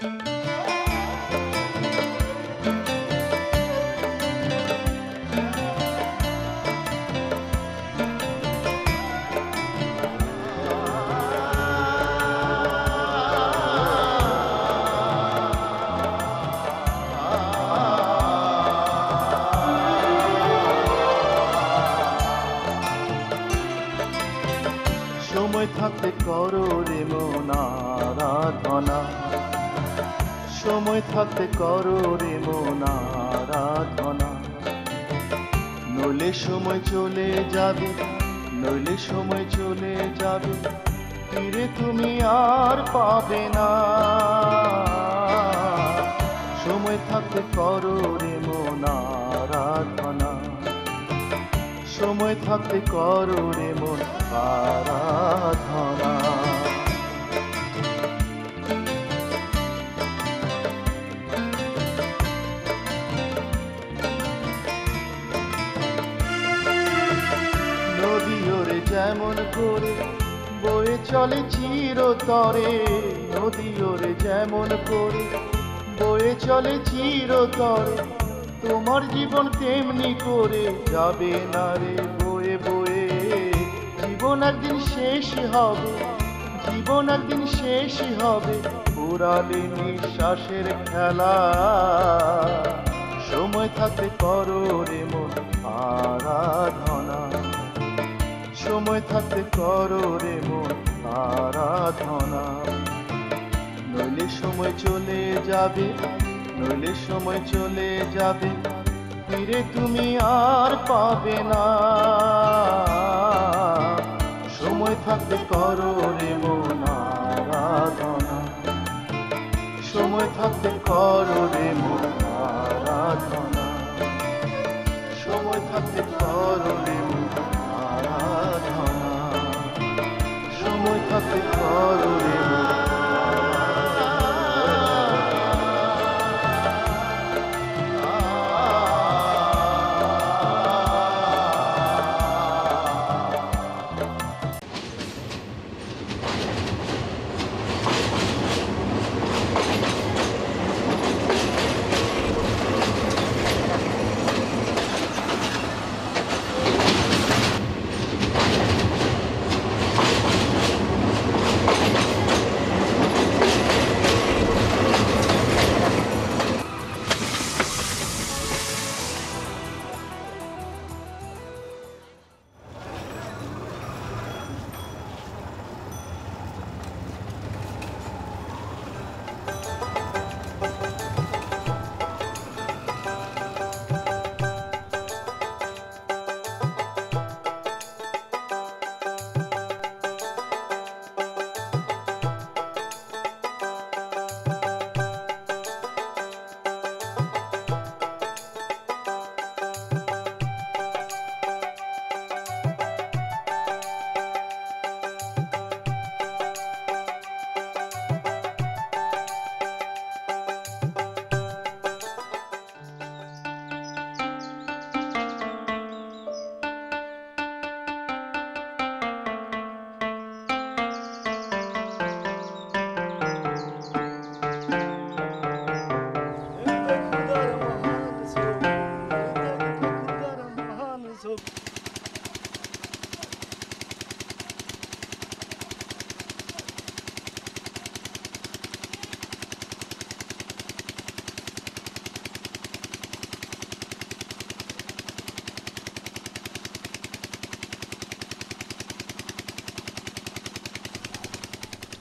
समय थाकते करो रे मन आराधना नइले समय चले जाबे नइले समय चले जाबे फिरे तुमी आर पाबे ना समय थाकते करो रे मन आराधना समय थाकते करो रे मन आराधना जेमन करे बोए चले चिरतरे नदी ओरे जेमन करे बोए चले चिरतरे तुम्हार जीवन तेमनी करे जाबे ना रे बोए बोए जीवन एक दिन शेष होबे जीवन एक दिन शेष होबे पुराले निश्वासेर खेला समय थाकते करो रे मन आराधना समय थाकते करो रे मन आराधना नइले समय चले जाबे नइले समय चले जाबे फिरे तुमी आर पाबे ना समय थाकते करो रे मन आराधना समय थाकते करो रे मन आराधना समय थाकते करो रे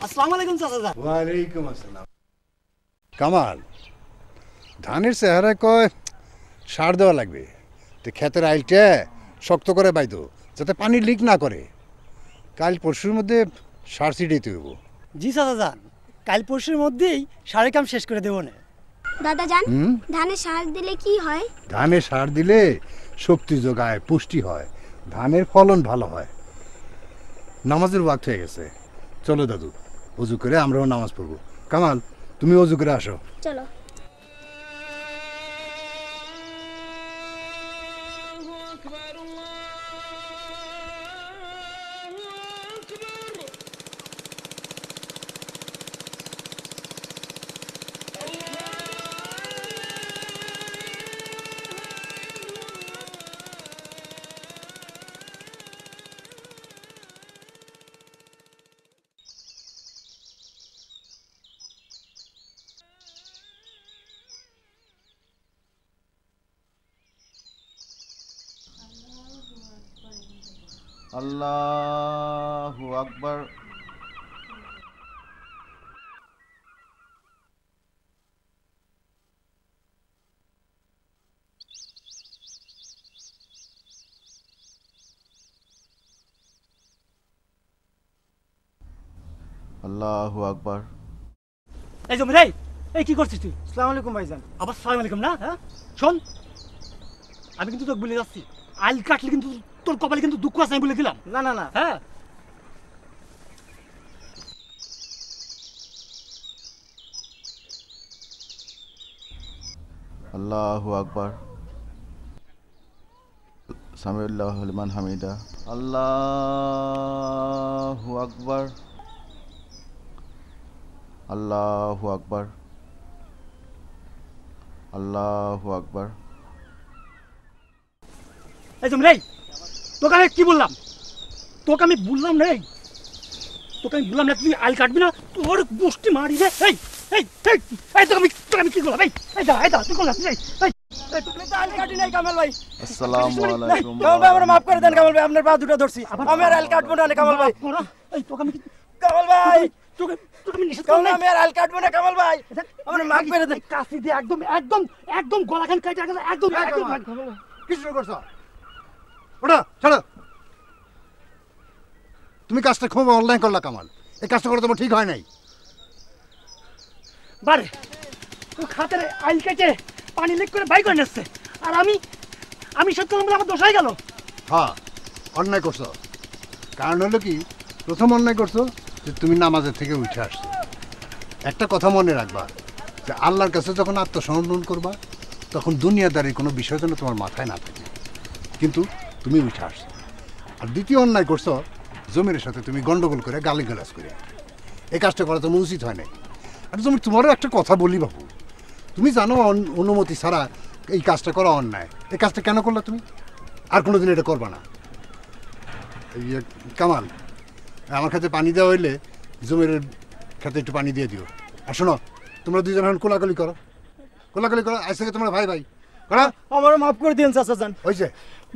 Assalamualaikum सादा वालेकुम अस्सलाम कमाल धानेर सेहरा कोई सार देवा लागबे तो खेतेर आइलटे शक्त करे बाइदो जाते पानी लीक ना करे काल परशुर मध्य सार छिटाइते हइबो जी सादा जान काल परशुर मध्येई सारेर काम शेष करे देबो ना दादा जान धाने सार दिले की हय धाने सार दिले शक्ति जोगाय पुष्टि हय धानेर फलन भालो हय नामाजेर वक्त हये गेछे चलो दादू वजू करे आमराओ नामाज पढ़बो कमाल तुमी वजू करे आसो चलो अल्लाहु अकबर। अल्लाहु अकबर। ए जो भाई ए की করছিস তুই? আসসালামু আলাইকুম ভাইজান। আবার আসসালামু আলাইকুম না? হ্যাঁ শুন, আমি কিন্তু তোকে বলে যাচ্ছি আইল কাটলে কিন্তু তোর কপালে কিন্তু দুঃখ আছে, আমি বলে দিলাম। না না না হ্যাঁ আল্লাহু আকবার। সামিউল্লাহু লিমান হামিদা। আল্লাহু আকবার। अल्लाहु अकबर। अल्लाहु अकबर। ए जमरे তোকে আমি কি বললাম? তোকে আমি বললাম না এই, তোকে আমি বললাম না তুই আল কাটবি না, তোর মুষ্টি মারি রে। এই এই এই তোকে আমি কি বললাম? এই এই দা তুই কোন আছিস? এই এই তুই আল কাটি নাই কামাল ভাই। আসসালামু আলাইকুম। কামাল ভাই আমারে maaf করে দেন কামাল ভাই, আপনার পা দুটো ধরছি, আমি আর আল কাটবো না কামাল ভাই। এই তোকে আমি কামাল ভাই তোকে কারণ হলো কি প্রথম অন্যায় করছো যে তুমি নামাজের থেকে উঠে আসছো। একটা কথা মনে রাখবা যে আল্লাহর কাছে যখন আত্মসমর্পণ করবা তখন দুনিয়াদারির কোনো বিষয় যেন তোমার মাথায় না থাকে, কিন্তু তুমি উঠে আসছো। আর দ্বিতীয় অন্যায় করছো জমির সাথে তুমি গন্ডগোল করে গালিগালাজ করে, এই কাজটা করা তোমার উচিত হয় না। আর তুমি তোমারও একটা কথা বলি বাবু, তুমি জানো অনুমতি ছাড়া এই কাজটা করা অন্যায়, এই কাজটা কেন করলা তুমি? আর কোনো দিন এটা করবা না। কামাল আমার কাছে পানি দেওয়া হইলে জমির খাতে একটু পানি দিয়ে দিও। আর শোনো তোমরা দুজন এখন কোলাকুলি করো, কোলাকুলি করো, আজ থেকে তোমরা ভাই ভাই। করা আমারও মাফ করে দিন চাচা যান, হয়েছে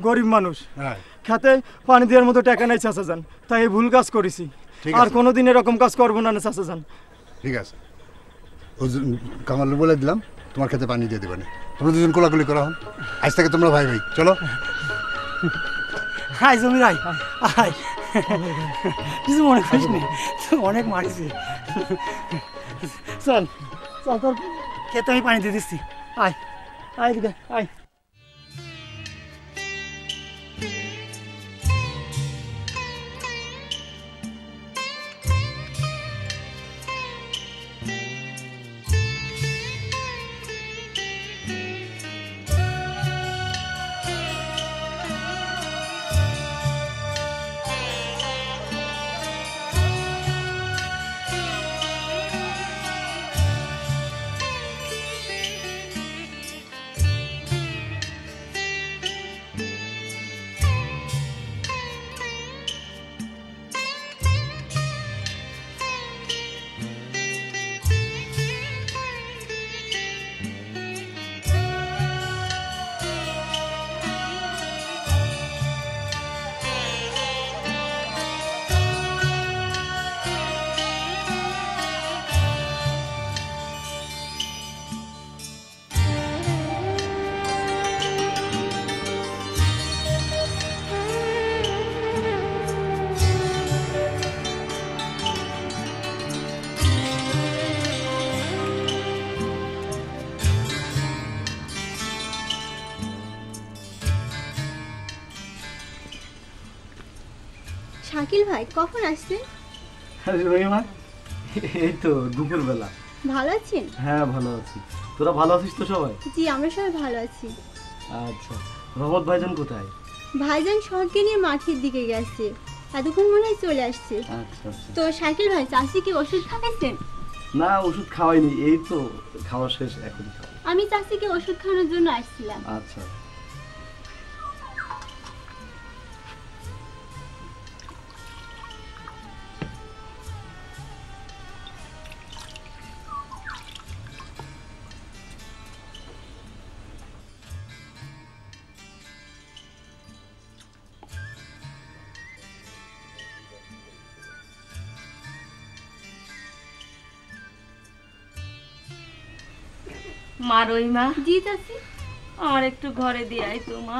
গরিব মানুষ, হ্যাঁ খাতে পানি দেওয়ার মতো টাকা নাই চাচা যান, তাই এই ভুল কাজ করেছি, আর কোনোদিন এরকম কাজ করবো না চাচা যান। ঠিক আছে কামাল বলে দিলাম তোমার খেতে পানি দিয়ে দেবে না, তোমরা দুজন কোলাকুলি করো, আজ থেকে তোমরা ভাই ভাই। চলো হাই জমির আই হাই কিছু মনে করিস না, অনেক মারিছি, চল চল তোর খেতে আমি পানি দিয়ে দিচ্ছি, আয় আয় দে আয়। শাকিল ভাই কখন আসছেন? রহিমা এই তো দুপুরবেলা। ভালো আছেন? হ্যাঁ ভালো আছি। তোরা ভালো আছিস তো সবাই? জি আমরা সবাই ভালো আছি। আচ্ছা রহমত ভাইজান কোথায়? ভাইজান শহরকে নিয়ে মাঠের দিকে গেছে, এতক্ষণ মনে হয় চলে আসছে। আচ্ছা তো শাকিল ভাই চাষি কি ওষুধ খাওয়াইছেন? না ওষুধ খাওয়াইনি, এই তো খাওয়া শেষ এখনই খাওয়া। আমি চাষিকে ওষুধ খাওয়ানোর জন্য আসছিলাম। আচ্ছা मारोई मा जी चाची और एक घरे दिए आई तू मा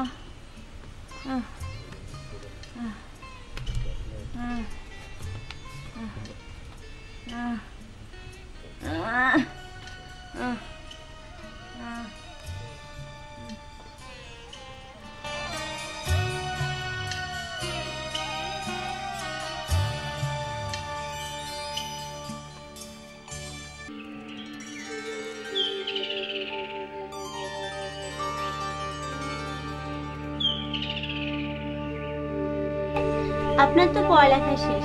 अपना तो पढ़ालेखा शेष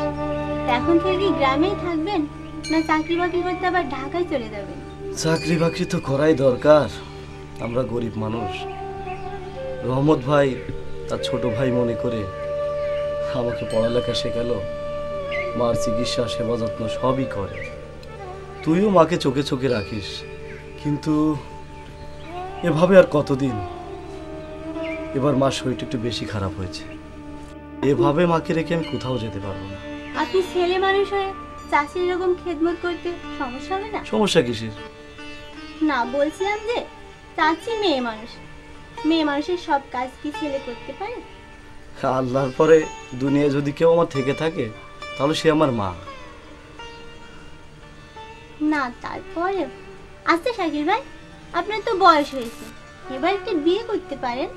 एखन थेके ग्रामेई थाकबेन ना चाकरी बाकरी करते आबार ढाकाय चले जाबेन चाकरी बाकरी तो कराई दरकार आमरा गरीब मानुष रहमत भाई तार छोट भाई मने करे आमाके पढ़ालेखा शेखालो मार चिकित्सा सेवा जत्न सबई करे तुईओ माके चोखे चोखे राखिस किन्तु एभाबे आर कतदिन एबार मार शरीरटा एकटु बेशी खाराप हयेछे এভাবে মাকে রেখে আমি কোথাও যেতে পারবো না। আপনি ছেলে মানুষ হয়ে চাচির এরকম খেদমত করতে সমস্যা হবে না? সমস্যা কিসের? না বলছিলাম যে চাচি মেয়ে মানুষ, মেয়ে মানুষের সব কাজ কি ছেলে করতে পারে? আল্লাহর পরে দুনিয়ায় যদি কেউ আমার থেকে থাকে তাহলে সে আমার মা। না তারপরে আচ্ছা শাকিল ভাই আপনার তো বয়স হয়েছে, এবার কি বিয়ে করতে পারেন?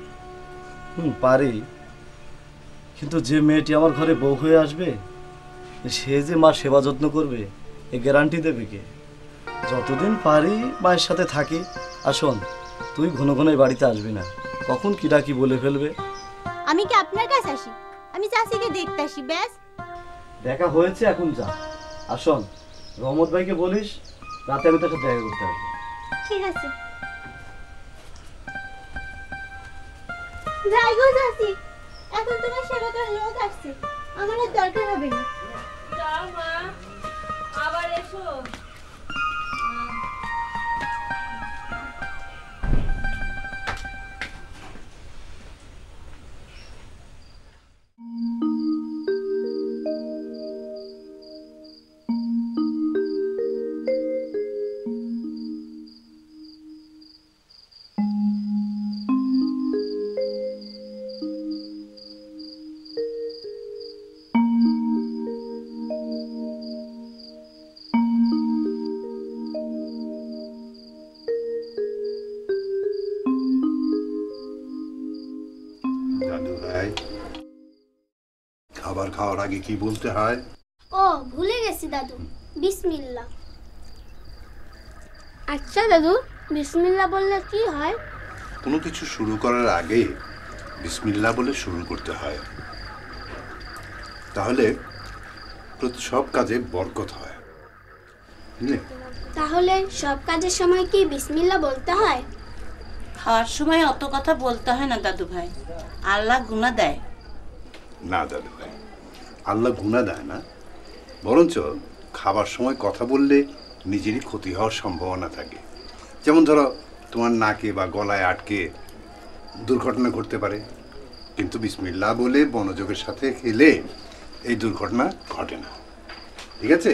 পারি। किन्तु जे मेटी आमार घरे बो हुए आसबे से जे मार सेवा जत्न करबे ए ग्यारंटी देबे के जतदिन पारी मार साथे थाकी आसुन तुई घन घन बाड़ीते आसबि ना कखन किडा की बोले फेलबे आमी कि आपनार काछे आसि आमी चाचीके देखते आसि बस देखा होयेछे एखन जा आसुन रहमत भाईके बोलिस राते आमी ताके দেখা করতে আসব ठीक আছে যাই গো চাচি এখন তোমার সেবা করার লোক আসছে আমার আর দরকার হবে না যাও মা আবার এসো কি বলতে হয় ও ভুলে গেছি দাদু বিসমিল্লাহ আচ্ছা দাদু বিসমিল্লাহ বললে কি হয় কোনো কিছু শুরু করার আগে বিসমিল্লাহ বলে শুরু করতে হয় তাহলে সব কাজে বরকত হয় তাহলে সব কাজের সময় কি বিসমিল্লাহ বলতে হয় খাওয়ার সময় অত কথা বলতে হয় না দাদু ভাই আল্লাহ গুনাহ দেয় না দাদু ভাই আল্লাহ গুনাহ দেয় না বরঞ্চ খাবার সময় কথা বললে নিজেরই ক্ষতি হওয়ার সম্ভাবনা থাকে যেমন ধরো তোমার নাকে বা গলায় আটকে দুর্ঘটনা ঘটতে পারে কিন্তু বিসমিল্লাহ বলে মনোযোগের সাথে খেলে এই দুর্ঘটনা ঘটে না ঠিক আছে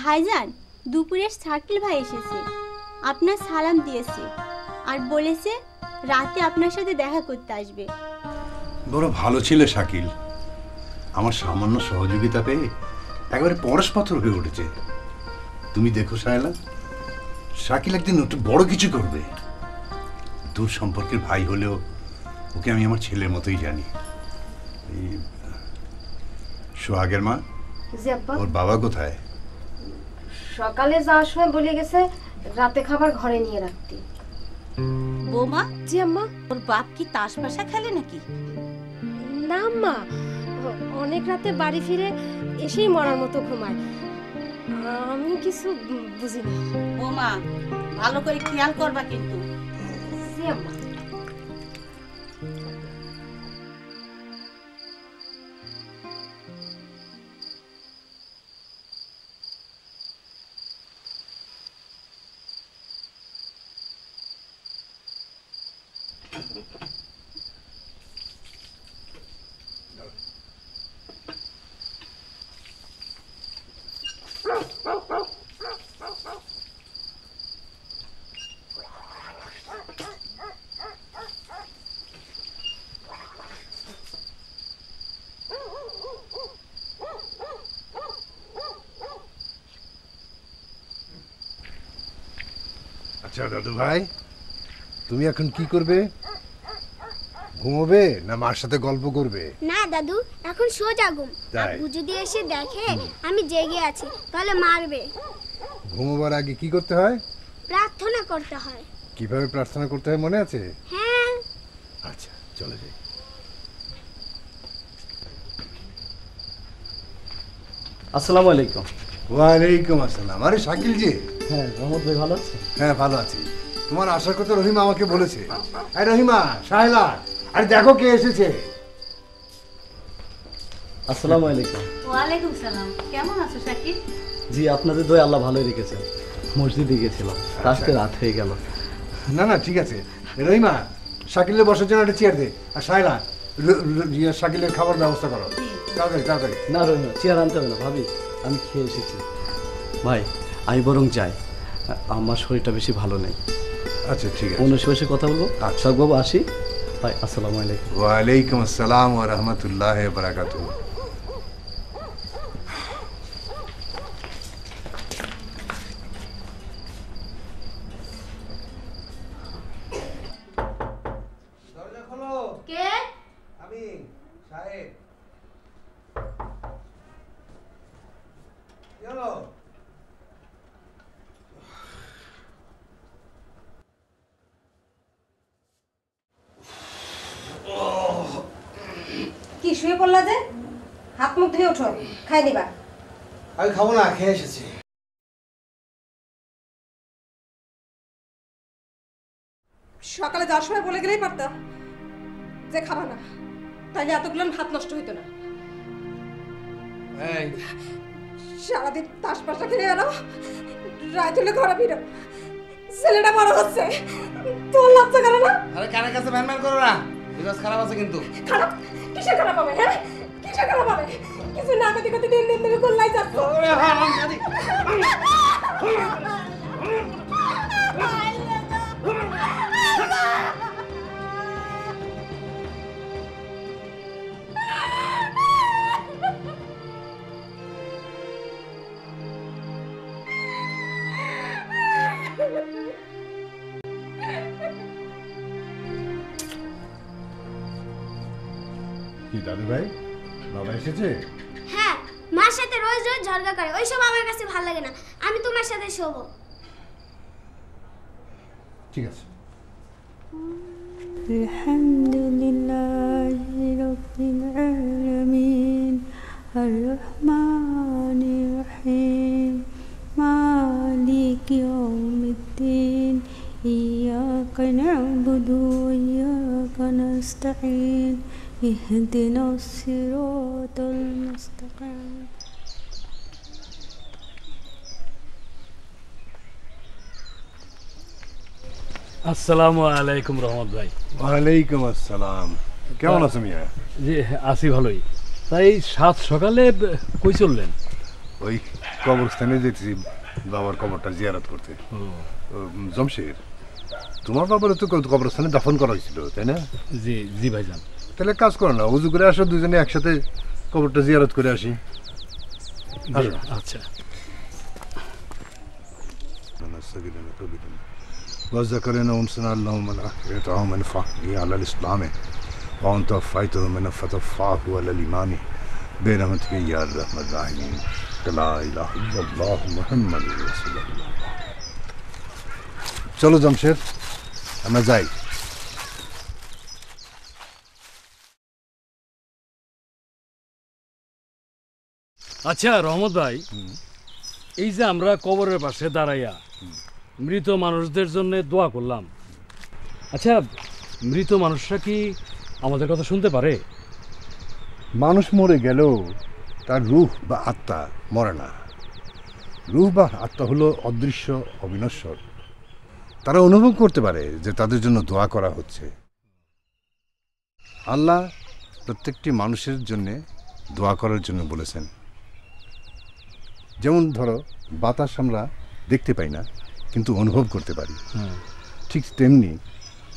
ভাইজান দুপুরে শাকিল ভাই এসেছে আপনার সালাম দিয়েছে আর বলেছে রাতে আপনার সাথে দেখা করতে আসবে বড় ভালো ছিল শাকিল আমার সামান্য সহযোগিতা পেয়ে একবারে পরশপাথর হয়ে উঠেছে তুমি দেখো শায়লা শাকিল একদিন একটু বড় কিছু করবে দূর সম্পর্কের ভাই হলেও ওকে আমি আমার ছেলের মতোই জানি সোহাগের মা ওর বাবা কোথায় সকালে যাওয়ার সময় বলে গেছে রাতে খাবার ঘরে নিয়ে রাখতে बोमा जी अम्मा और बाप की ताश पाशा खेले ना कि ना अम्मा अनेक राते बाड़ी फिरे एसेई मरार मतो घुमाय आमी किछु बुझि ना बोमा भालो करे खेयाल करबा किन्तु जी अम्मा अच्छा दादू भाई तुम এখন কি করবে ঘুমোবে না মার সাথে গল্প করবে না দাদু এখন সোজা ঘুম আপু যদি এসে দেখে আমি জেগে আছি তাহলে মারবে ঘুমোবার আগে কি করতে হয় প্রার্থনা করতে হয় কিভাবে প্রার্থনা করতে হয় মনে আছে হ্যাঁ আচ্ছা চলে যাই আসসালামু আলাইকুম ওয়া আলাইকুম আসসালাম আরে শাকিল জি হ্যাঁ রহমত ভাই ভালো আছেন হ্যাঁ ভালো আছি তোমার আশার কথা রহিমা আমাকে বলেছে আরে রহিমা শায়লা আরে দেখো কে এসেছে আসসালামু আলাইকুম ওয়া আলাইকুম সালাম কেমন আছো শাকিল জি আপনাদের দোয়া আল্লাহ ভালোই রেখেছে মসজিদে গিয়েছিলাম আজকে রাত হয়ে গেল না না ঠিক আছে রহিমা শাকিলের বসার জন্য একটা চেয়ার দে আর শায়লা শাকিলের খাবার ব্যবস্থা করো তাড়াতাড়ি তাড়াতাড়ি না রহিমা চেয়ার আনতে হবে না ভাবি আমি খেয়ে এসেছি ভাই আমি বরং যাই আমার শরীরটা বেশি ভালো নেই আচ্ছা ঠিক আছে অন্য সময় কথা বলবো আচ্ছা বাবু আসি ভাই আসসালামু আলাইকুম ওয়া আলাইকুম আসসালাম ওয়া রাহমাতুল্লাহি ওয়া বারাকাতুহু দরজা খোলো কে আমি সাহেব চলো শুয়ে পড়লা যে হাত মুখ ধুয়ে ওঠো খাই দিবা আমি খাবো না খেয়ে এসেছি সকালে যাওয়ার সময় বলে গেলেই পারতাম যে খাবা না তাহলে এতগুলো ভাত নষ্ট হইতো না সারাদিন তাস পাশা খেলে এলো রাত হলে ঘরে ফিরো ছেলেটা বড় হচ্ছে তোর লজ্জা করে না আরে কানের কাছে ম্যান ম্যান করো না বিকাশ খারাপ আছে কিন্তু খারাপ কিসে খারাপ হবে হ্যাঁ কিসে খারাপ হবে কিছু না গতি গতি দিন দিন কল্লাই যাচ্ছে ওরে হারাম জানি দাদু ভাই বাবা এসেছে হ্যাঁ মার সাথে রোজ রোজ ঝগড়া করে ওই সব আমার কাছে ভালো লাগে না আমি তোমার সাথে শোব ঠিক আছে আলহামদুলিল্লাহি রাব্বিল আলামিন আর রহমানির রহিম মালিকি ইয়াউমিদ্দিন ইয়্যাকা না'বুদু ওয়া ইয়্যাকা নাস্তাঈন ইহদিনা সিরাতাল মুস্তাকিম আসসালামু আলাইকুম রহমত ভাই ওয়া আলাইকুম আসসালাম কেমন আছেন মিয়া জি আছি ভালোই তাই সাত সকালে কই চললেন ওই কবরস্থানে যেতে বাবার কবরটা জিয়ারত করতে জমশেদ তোমার বাবার তো কবরস্থানে দাফন করা হয়েছিল তাই না জি জি ভাইজান তাহলে কাজ করো না উজু করে আসো দুজনে একসাথে কবরটা জিয়ারত করে আসি আচ্ছা চলো জমশেদ আমরা যাই আচ্ছা রহমত ভাই এই যে আমরা কবরের পাশে দাঁড়াইয়া মৃত মানুষদের জন্য দোয়া করলাম আচ্ছা মৃত মানুষরা কি আমাদের কথা শুনতে পারে মানুষ মরে গেল তার রূহ বা আত্মা মরে না রূহ বা আত্মা হলো অদৃশ্য অবিনশ্বর তারা অনুভব করতে পারে যে তাদের জন্য দোয়া করা হচ্ছে আল্লাহ প্রত্যেকটি মানুষের জন্যে দোয়া করার জন্য বলেছেন যেমন ধরো বাতাস আমরা দেখতে পাই না কিন্তু অনুভব করতে পারি ঠিক তেমনি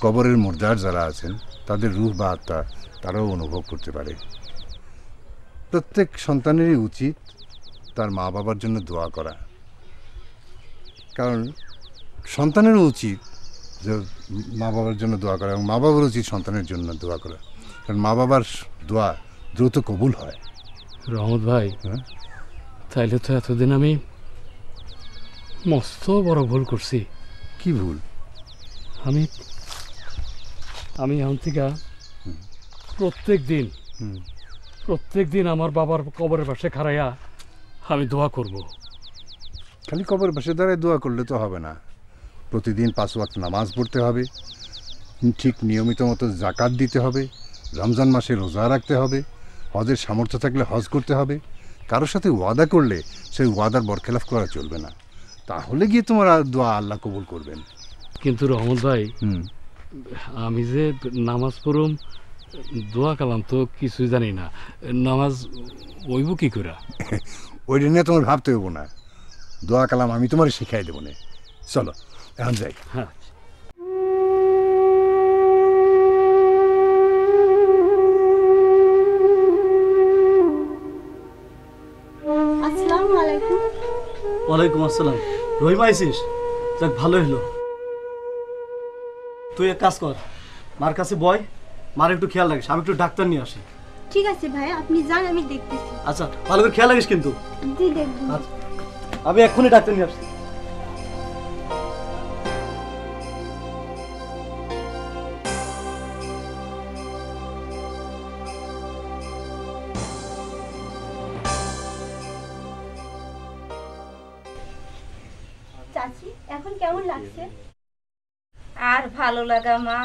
কবরের মুর্দার যারা আছেন তাদের রূহ বা আত্মা তারাও অনুভব করতে পারে প্রত্যেক সন্তানেরই উচিত তার মা বাবার জন্য দোয়া করা কারণ সন্তানের উচিত যে মা বাবার জন্য দোয়া করা এবং মা বাবার উচিত সন্তানের জন্য দোয়া করা, কারণ মা বাবার দোয়া দ্রুত কবুল হয়। রহমত ভাই, তাইলে তো এতদিন আমি মস্ত বড় ভুল করছি। কি ভুল? আমি আমি অন্তিকা প্রত্যেক দিন আমার বাবার কবরের পাশে খাড়াইয়া আমি দোয়া করব। খালি কবরের পাশে দাঁড়ায় দোয়া করলে তো হবে না, প্রতিদিন 5 ওয়াক্ত নামাজ পড়তে হবে, ঠিক নিয়মিত মতো জাকাত দিতে হবে, রমজান মাসে রোজা রাখতে হবে, হজের সামর্থ্য থাকলে হজ করতে হবে। কারোর সাথে ওয়াদা করলে সেই ওয়াদার বরখেলাফ করা চলবে না, তাহলে গিয়ে তোমার দোয়া আল্লাহ কবুল করবেন। কিন্তু রহমত ভাই, আমি যে নামাজ পড়ুম দোয়া কালাম তো কিছুই জানি না, নামাজ ওইব কি করে? ওইটা নিয়ে তোমার ভাবতে হইব না, দোয়া কালাম আমি তোমার শিখাই দেবো না। চলো এখন যাই। হ্যাঁ, ওয়ালাইকুম আসসালাম। রহিম আইসিস, যাক ভালো হলো। তুই এক কাজ কর, মার কাছে বয়, মার একটু খেয়াল রাখিস, আমি একটু ডাক্তার নিয়ে আসি। ঠিক আছে ভাই, আপনি যান, আমি দেখতেছি। আচ্ছা, ভালো করে খেয়াল রাখিস কিন্তু। জি দেখব। আচ্ছা, আমি এক্ষুনি ডাক্তার নিয়ে আসছি। আর ভালো লাগা মা,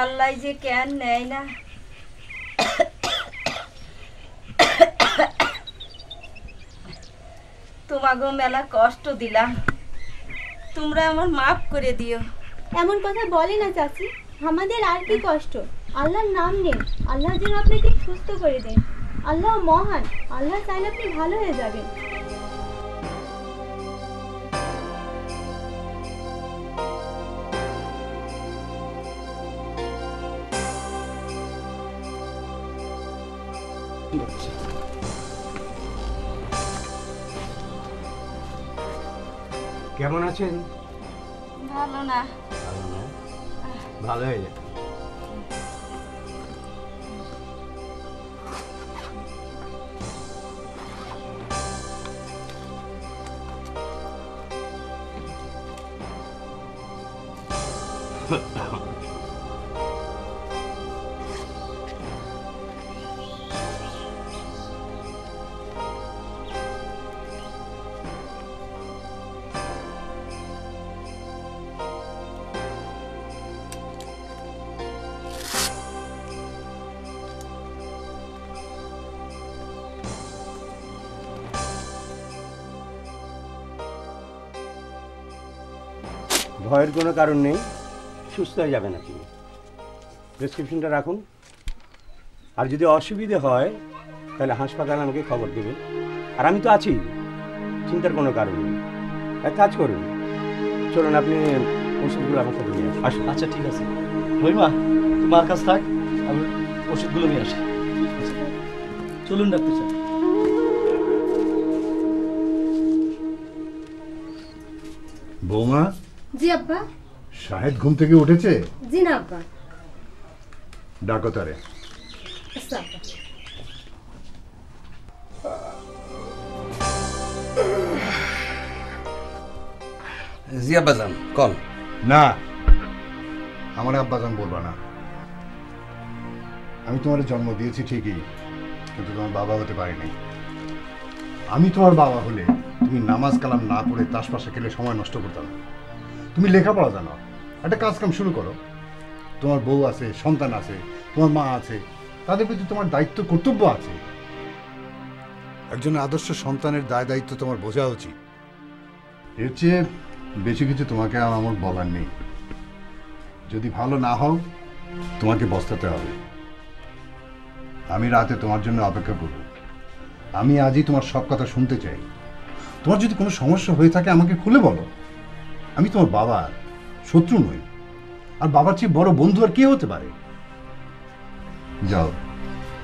আল্লাহ যে কেন নেয় না। তোমাগো মেলা কষ্ট দিলাম, তোমরা আমার মাফ করে দিও। এমন কথা বলে না চাচি, আমাদের আর কি কষ্ট। আল্লাহর নাম নেই, আল্লাহ যেন আপনাকে সুস্থ করে দেন। আল্লাহ মহান, আল্লাহ চাইলে আপনি ভালো হয়ে যাবেন। কেমন আছেন? ভালো না? ভালো হয়ে যাবে। ভয়ের কোনো কারণ নেই, সুস্থ হয়ে যাবেন আপনি। প্রেসক্রিপশনটা রাখুন, আর যদি অসুবিধে হয় তাহলে হাসপাতালে আমাকে খবর দেবেন। আর আমি তো আছি, চিন্তার কোনো কারণ নেই। এক কাজ করুন, চলুন আপনি ওষুধগুলো আমার সাথে নিয়ে আসুন। আচ্ছা ঠিক আছে, রহিমা তোমার কাছে থাক, আমি ওষুধগুলো নিয়ে আসি। চলুন ডাক্তার সাহেব। বৌমা। জি আব্বা। শাহেদ ঘুম থেকে উঠেছে? জি না আব্বা। ডাকো তারে। আচ্ছা আব্বা। জি আব্বাজান। কল না, আমার আব্বাজান বলবা না। আমি তোমার জন্ম দিয়েছি ঠিকই, কিন্তু তোমার বাবা হতে পারিনি। আমি তোমার বাবা হলে তুমি নামাজ কালাম না পড়ে তাস পাশা খেলে সময় নষ্ট করতাম। তুমি লেখাপড়া জানো, একটা কাজ কাম শুরু করো। তোমার বউ আছে, সন্তান আছে, তোমার মা আছে, তাদের প্রতি তোমার দায়িত্ব কর্তব্য আছে। একজন আদর্শ সন্তানের দায় দায়িত্ব তোমার বোঝা উচিত। এর চেয়ে বেশি কিছু তোমাকে আর আমার বলার নেই। যদি ভালো না হও তোমাকে বসতে হবে। আমি রাতে তোমার জন্য অপেক্ষা করব। আমি আজই তোমার সব কথা শুনতে চাই। তোমার যদি কোনো সমস্যা হয়ে থাকে আমাকে খুলে বলো। আমি তোমার বাবার শত্রু নই, আর বাবার চেয়ে বড় বন্ধু আর কে হতে পারে? যাও,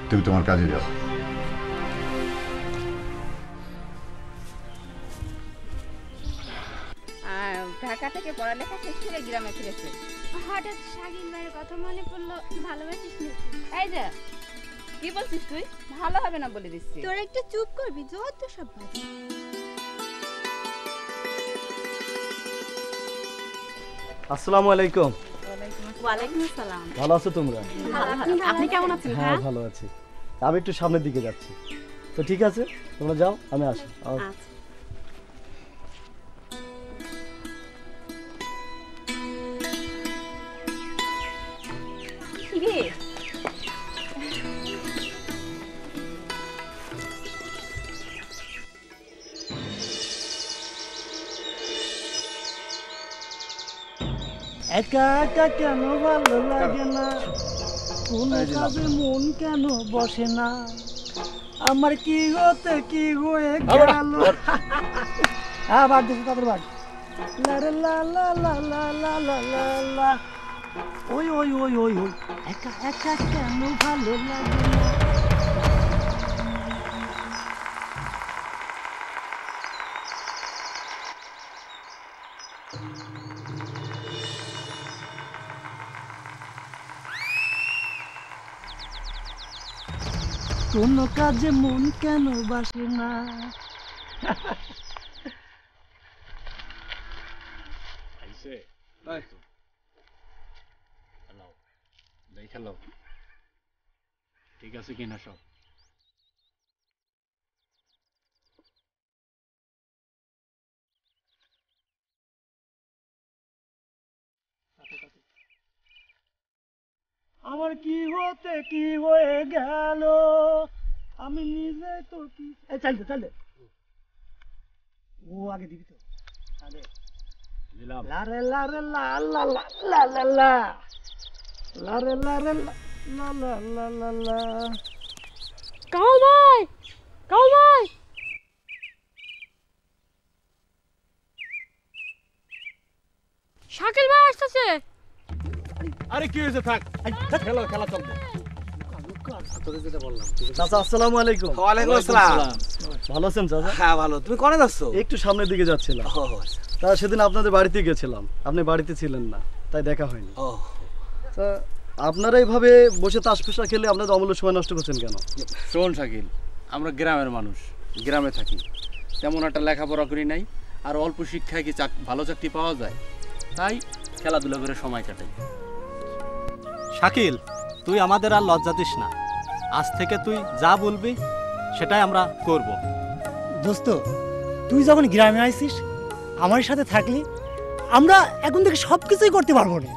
তুমি তোমার কাজে যাও। ঢাকা থেকে পড়ালেখা শেষ করে গ্রামে ফিরেছে। হঠাৎ শাকিল ভাইয়ের কথা মনে পড়লো, ভালোবাসিস না? এই যা, কি বলছিস তুই? ভালো হবে না বলে দিচ্ছি। তোর একটা চুপ করবি, যত সব বাজে। আসসালামু আলাইকুম। ওয়া আলাইকুম আসসালাম। ভালো আছো তোমরা? আপনি কেমন আছেন? হ্যাঁ ভালো আছি। আমি একটু সামনের দিকে যাচ্ছি। তো ঠিক আছে, তোমরা যাও, আমি আসি। আচ্ছা। একা একা কেন ভালো লাগে না, কোন কাজে মন কেন বসে না, আমার কি হতে কি হয়ে গেল। হ্যাঁ বাদ দিছি, তারপর বাদ। লা লা লা লা লা লা লা। ওই ওই ওই ওই ওই একা একা কেন ভালো লাগে না। কোন কাজে মন কেন বাসে না। ঠিক আছে কিনা সব? আমার কি হতে কি হয়ে গেল, আমি নিজে তো কি। চলতে চলতে ও আগে দিবি তো। লারে লারে লা লা লা লা লা লা। লারে লারে লা লা লা লা লা। কাও ভাই, কাও ভাই। শাকিল ভাই আসছে। আরে কি হয়েছে? থাক, খেলা খেলা চলবে। চাচা আসসালামু আলাইকুম। ওয়া আলাইকুম আসসালাম। ভালো আছেন চাচা? হ্যাঁ ভালো। তুমি কোনে যাচ্ছো? একটু সামনের দিকে যাচ্ছিলাম। ও আচ্ছা। তা সেদিন আপনাদের বাড়িতে গেছিলাম, আপনি বাড়িতে ছিলেন না, তাই দেখা হয়নি। ও তা আপনারা এইভাবে বসে তাসপেশা খেলে আপনাদের অমূল্য সময় নষ্ট করছেন কেন? শোন শাকিল, আমরা গ্রামের মানুষ, গ্রামে থাকি, তেমন একটা লেখাপড়া করি নাই, আর অল্প শিক্ষায় কি ভালো চাকরি পাওয়া যায়, তাই খেলাধুলা করে সময় কাটাই। শাকিল, তুই আমাদের আর লজ্জা দিস না, আজ থেকে তুই যা বলবি সেটাই আমরা করব। দোস্ত, তুই যখন গ্রামে আইছিস আমার সাথে থাকলি, আমরা এখন থেকে সব কিছুই করতে পারবো না।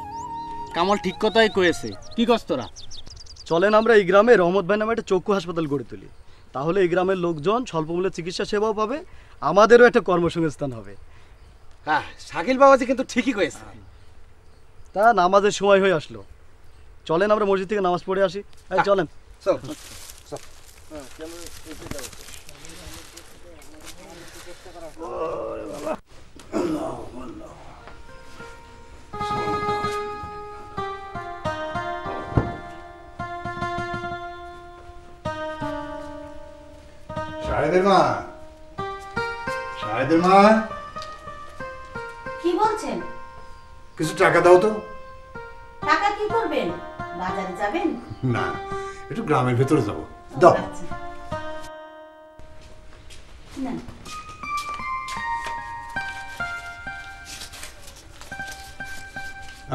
কামাল ঠিক কথাই কয়েছে। কি কস তোরা? চলেন আমরা এই গ্রামে রহমত ভাই নামে একটা চক্ষু হাসপাতাল গড়ে তুলি, তাহলে এই গ্রামের লোকজন স্বল্প মূল্যে চিকিৎসা সেবাও পাবে, আমাদেরও একটা কর্মসংস্থান হবে। হ্যাঁ শাকিল বাবাজি কিন্তু ঠিকই কয়েছে। তা নামাজের সময় হয়ে আসলো, চলেন আমরা মসজিদ থেকে নামাজ পড়ে আসি। চলেন। শাহেদের মা, শাহেদের মা। কি বলছেন? কিছু টাকা দাও তো। টাকা কি করবেন? বাজারে যাবেন? না, একটু গ্রামের ভিতরে যাব। দাও। না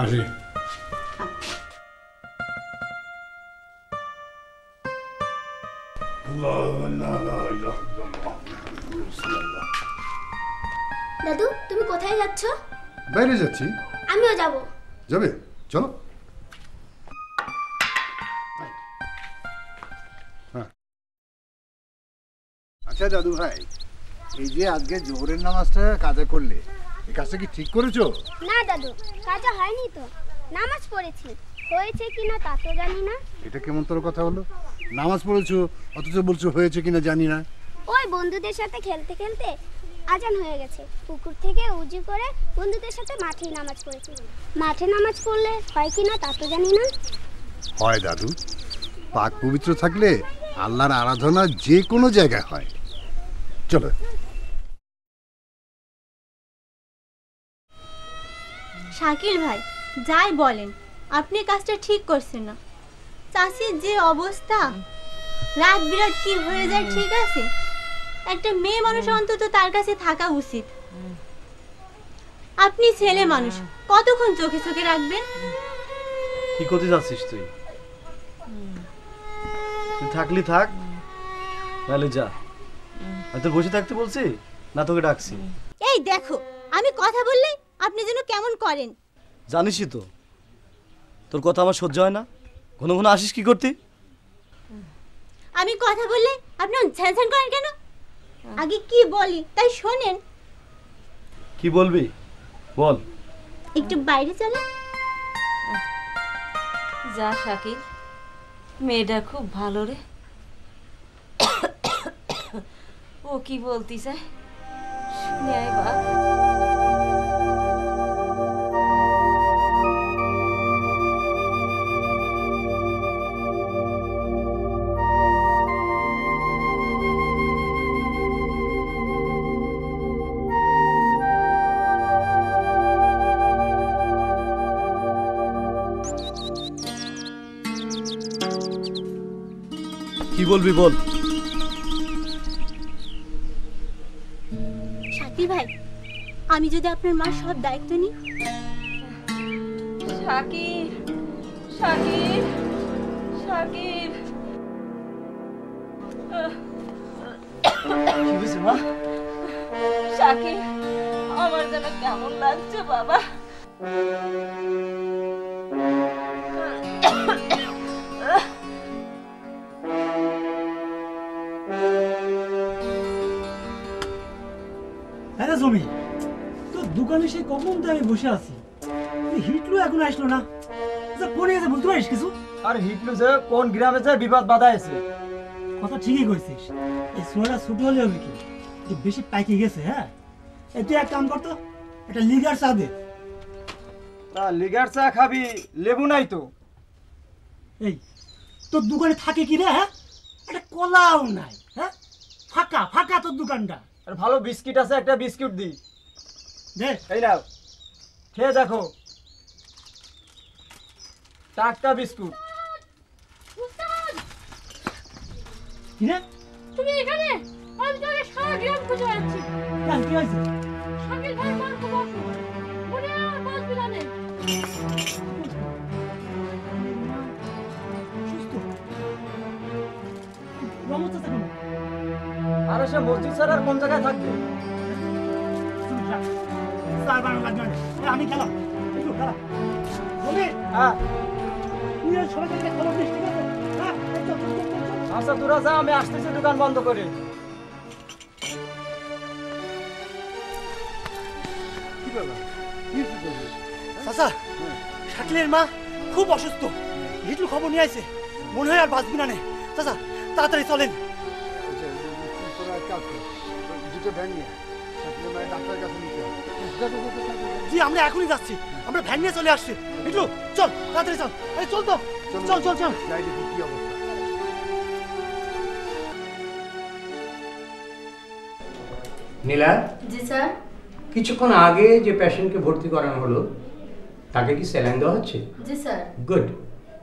আসি। দাদু, তুমি কোথায় যাচ্ছ? বাইরে যাচ্ছি। আমিও যাব। যাবে? চলো। আচ্ছা দাদু ভাই, এই যে আজকে জোহরের নামাজটা কাজা করলে, এই কাজটা কি ঠিক করেছো? না দাদু, কাজা হয়নি তো, নামাজ পড়েছি, হয়েছে কিনা তা তো জানি না। এটা কেমন তোর কথা হলো? নামাজ পড়েছো অথচ বলছো হয়েছে কিনা জানি না। ওই বন্ধুদের সাথে খেলতে খেলতে আজান হয়ে গেছে, পুকুর থেকে উজু করে বন্ধুদের সাথে মাঠে নামাজ পড়েছি, মাঠে নামাজ পড়লে হয় কিনা তা তো জানি না। হয় দাদু, পাক পবিত্র থাকলে আল্লাহর আরাধনা যে কোনো জায়গায় হয়। চলো। শাকিল ভাই যাই বলেন আপনি কাজটা ঠিক করছেন না চাচির যে অবস্থা রাত বিরাত কি হয়ে যায় ঠিক আছে একটা মেয়ে মানুষ অন্তত তার কাছে থাকা উচিত আপনি ছেলে মানুষ কতক্ষণ চোখে চোখে রাখবেন কি করতে যাচ্ছিস তুই তুই থাকলি থাক তাহলে যা আর তোর বসে থাকতে বলছি না তোকে ডাকছি এই দেখো আমি কথা বললে আপনি যেন কেমন করেন জানিসই তো তোর কথা আমার সহ্য হয় না ঘন ঘন আসিস কি করতে আমি কথা বললে আপনি ঝানঝান করেন কেন আগে কি বলি তাই শুনেন কি বলবি বল একটু বাইরে চলে যা শাকিল মেয়েটা খুব ভালো রে ও কি বলতিস হ্যাঁ শুনে আয় বাপ बोल बोल। शाकिल भाई, आमी जो दे अपने माँ सब दायित्व नहीं। शाकिल, शाकिल, शाकिल। क्यों भी सुना? शाकिल, हमारे जन क्या मुन लग चुका बाबा। दुकाने कখন থেকে বসে আছি হিটলু এখন আসলো না যা কোন এসে বলতো আইস কিছু আরে হিটলু যে কোন গ্রামে যায় বিবাদ বাঁধাইছে কথা ঠিকই কইছিস এই সোনা ছুট হলো নাকি যে বেশি পাকি গেছে হ্যাঁ এতে এক কাম করতে এটা লিগার চা দে তা লিগার চা খাবি লেবু নাই তো এই তোর দোকানে থাকে কি রে হ্যাঁ এটা কলাও নাই হ্যাঁ ফাঁকা ফাঁকা তোর দোকানটা আর ভালো বিস্কিট আছে একটা বিস্কিট দি खे देखो टाटा बिस्कुट अरे से मस्जिद सर कौन जगह थक सार बार लग जाने मैं आमी चला देखो चला बोले हाँ ये छोटे छोटे कलम निश्चित है हाँ हाँ सब दूर से हमें आस्ते से दुकान बंद करें ठीक है सासा शाकिलेर माँ खूब असुस्त हिटलू खबर नहीं आए मन है यार बात भी ना ने सासा तातरी चलें थोड़ा क्या करो जिसे बैंक में शाकिलेर माँ डॉक्टर का सुनिए जी हमने आखुनी जाती, हमने भैंने चले आते, इतलो, चल, तातरी चल, अरे चल तो, चल चल चल। नीला। जी सर। किचु कौन आगे जो पेशेंट के भर्ती कराना होलो, ताकि कि सेलेंड हो अच्छे। जी sir. Good,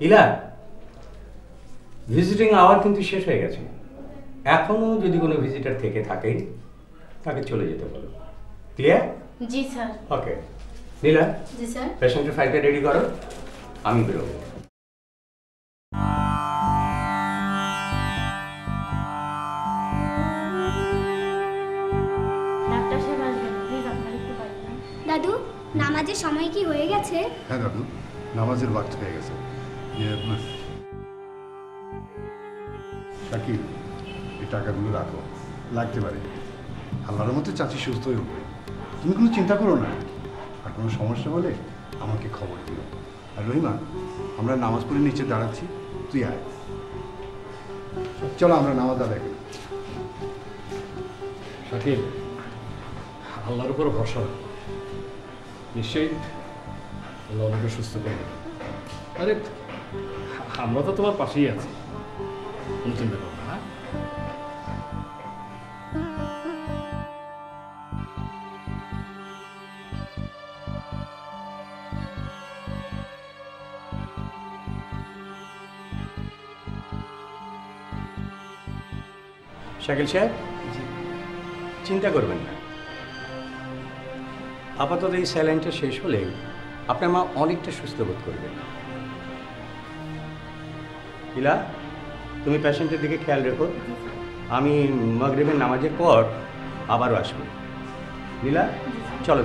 Ila, visiting hour किंतु शेष रहेगा ची, एकों जो दिकों ने विजिटर थे के थाके ही, ताकि चले जाते बोलो, क्लियर? जी सर। ओके। नीला। जी सर। पेशेंट फाइल का रेडी करो। आमी बिलो। डॉक्टर से बात प्लीज अपना लिखो बात। दादू, नामाज़े समय की होएगा छे? हाँ दादू, नामाज़ेर वक्त पे गया सर। ये अपना। शाकिल, इटा कर मुझे रखो। लाख के बारे। हमारे मुझे चाची सुस्त हो गई। तुम कुछ चिंता करो ना और कोनो समस्या बोले आमाके खबर दिओ और रहीमा हमरा नामाज पढ़े नीचे दाड़ाচ্ছি তুই আয় চলো আমরা নামাজ আদায় করি শাকিল আল্লাহর উপর ভরসা নিশ্চয়ই আল্লাহ আমাকে সুস্থ করবে আরে আমরা তো তোমার পাশেই আছি তুমি চিন্তা করো না শাকিল সাহেব চিন্তা করবেন না আপাতত এই স্যালাইনটা শেষ হলে আপনার মা অনেকটা সুস্থ বোধ করবে ইলা তুমি পেশেন্টের দিকে খেয়াল রেখো আমি মাগরিবের নামাজের পর আবারও আসব লীলা চলো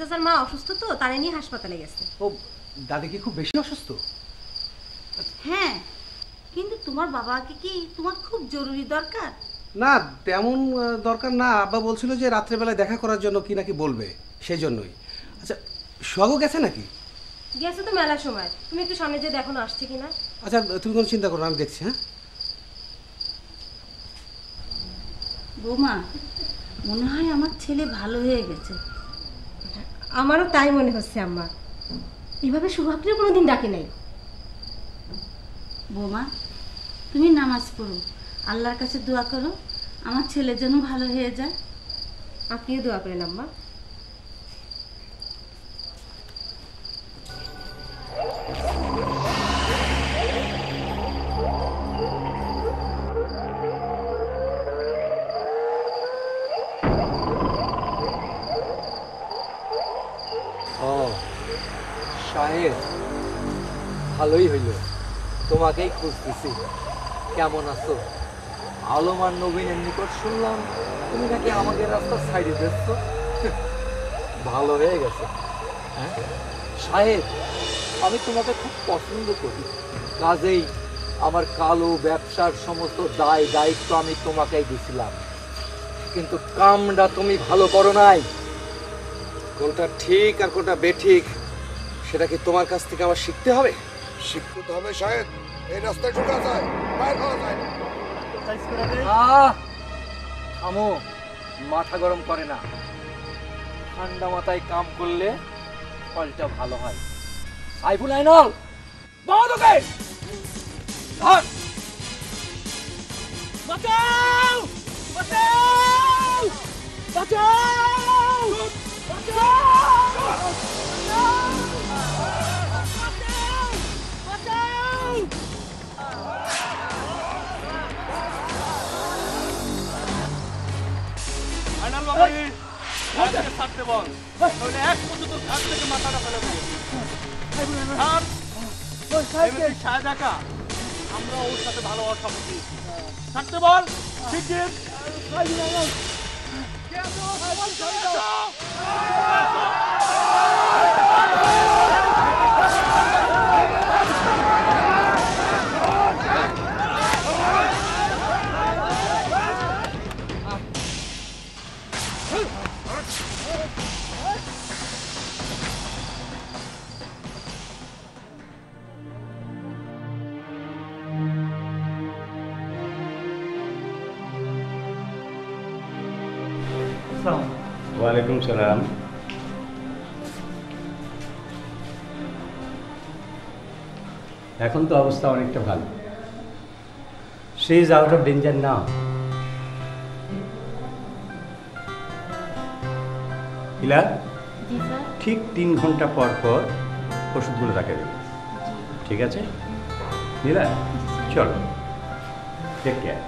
সোহাগও গেছে নাকি গেছে তো মেলা সময় তুমি একটু সামনে যে দেখো না আসছে কিনা আচ্ছা তুমি কোনো চিন্তা করো না আমি দেখছি হ্যাঁ বৌমা মনে হয় আমার ছেলে ভালো হয়ে গেছে আমারও তাই মনে হচ্ছে আম্মা এভাবে সুভাগ্যে কোনোদিন ডাকে নাই বৌমা তুমি নামাজ পড়ো আল্লাহর কাছে দোয়া করো আমার ছেলে যেন ভালো হয়ে যায় আপনিও দোয়া করেন আম্মা ভালোই হইল তোমাকেই খুঁজতেছি কেমন আছো আলম আর নবীনের নিকট শুনলাম তুমি নাকি আমাদের রাস্তা সাইডে দেখছো ভালো হয়ে গেছে হ্যাঁ সাহেব আমি তোমাকে খুব পছন্দ করি কাজেই আমার কালো ব্যবসার সমস্ত দায়িত্ব আমি তোমাকেই দিয়েছিলাম কিন্তু কামটা তুমি ভালো করো নাই কোনটা ঠিক আর কোনটা বেঠিক সেটা কি তোমার কাছ থেকে আমার শিখতে হবে শিখতে তো হবে শায়েদ এই রাস্তা ঢোকা যায় বাইরে যাওয়া যায় না সাইজ করে দে আমো মাথা গরম করে না ঠান্ডা মাথায় কাম করলে ফলটা ভালো হয় আইফুল আইনল বন্ধ করে ধর বাঁচাও বাঁচাও বাঁচাও বাঁচাও वालेकुम सलाम এখন তো অবস্থা অনেকটা ভালো she is out of danger now Ila G sir ঠিক 3 ঘন্টা পর পর ওষুধগুলো রাখা যাবে ঠিক আছে ইলা চলো টেক কেয়ার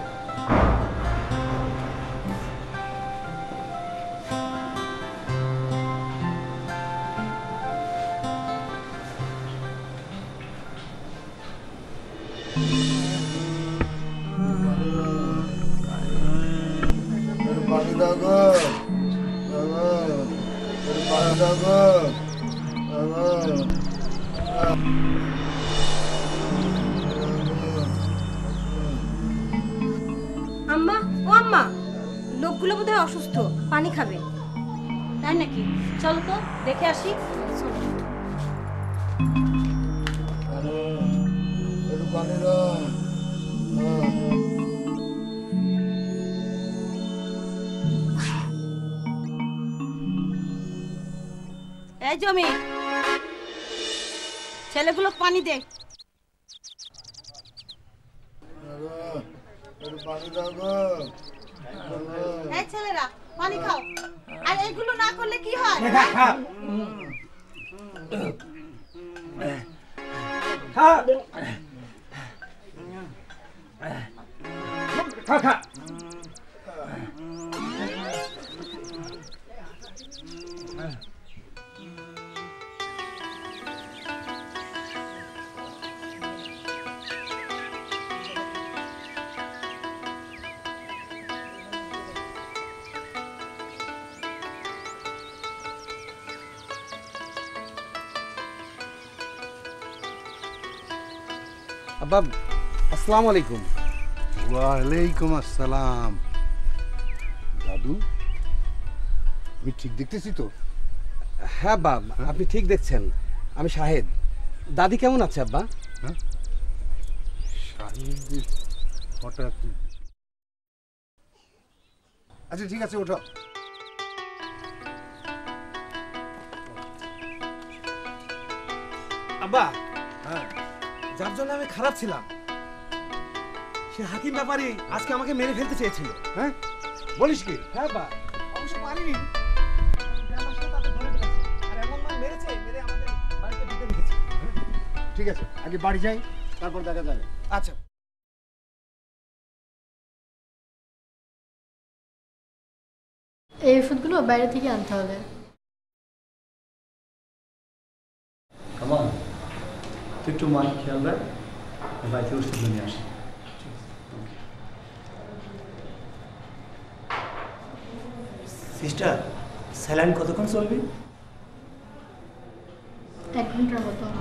जमी ऐलेगुलो पानी दे पानी दाओ ए चलेरा पानी खाओ আর এগুলো না করলে কি হয় খা খা খা अब अस्सलामुअलैकुम। वालेकुम अस्सलाम। दादू मैं ठीक देखते तो हाँ बाब अपनी ठीक देखें शाहिद दादी केमन आछे अब्बा शाहिद हठात अच्छा ठीक है उठो अब्बा हाँ जार जो हमें खराब छिलाम से हाकिम व्यापारी आज के आमाके मेरे फेलते चेयेछिलो हाँ बोलिस कि हाँ बा अवश्य पारिनी আমার সাথে তাতে ধরে গেছে আর এমন মার মেরেছে মেরে আমাদের বাড়িতে ঢুকে রেখেছে ঠিক আছে আগে বাড়ি যাই তারপর দেখা যাবে আচ্ছা এই ফুডগুলো বাইরে থেকে আনতে হবে come on Take to my calendar and I choose to do it. Sister, salon को तो कौन सोल भी? एक मिनट रहो तो। जब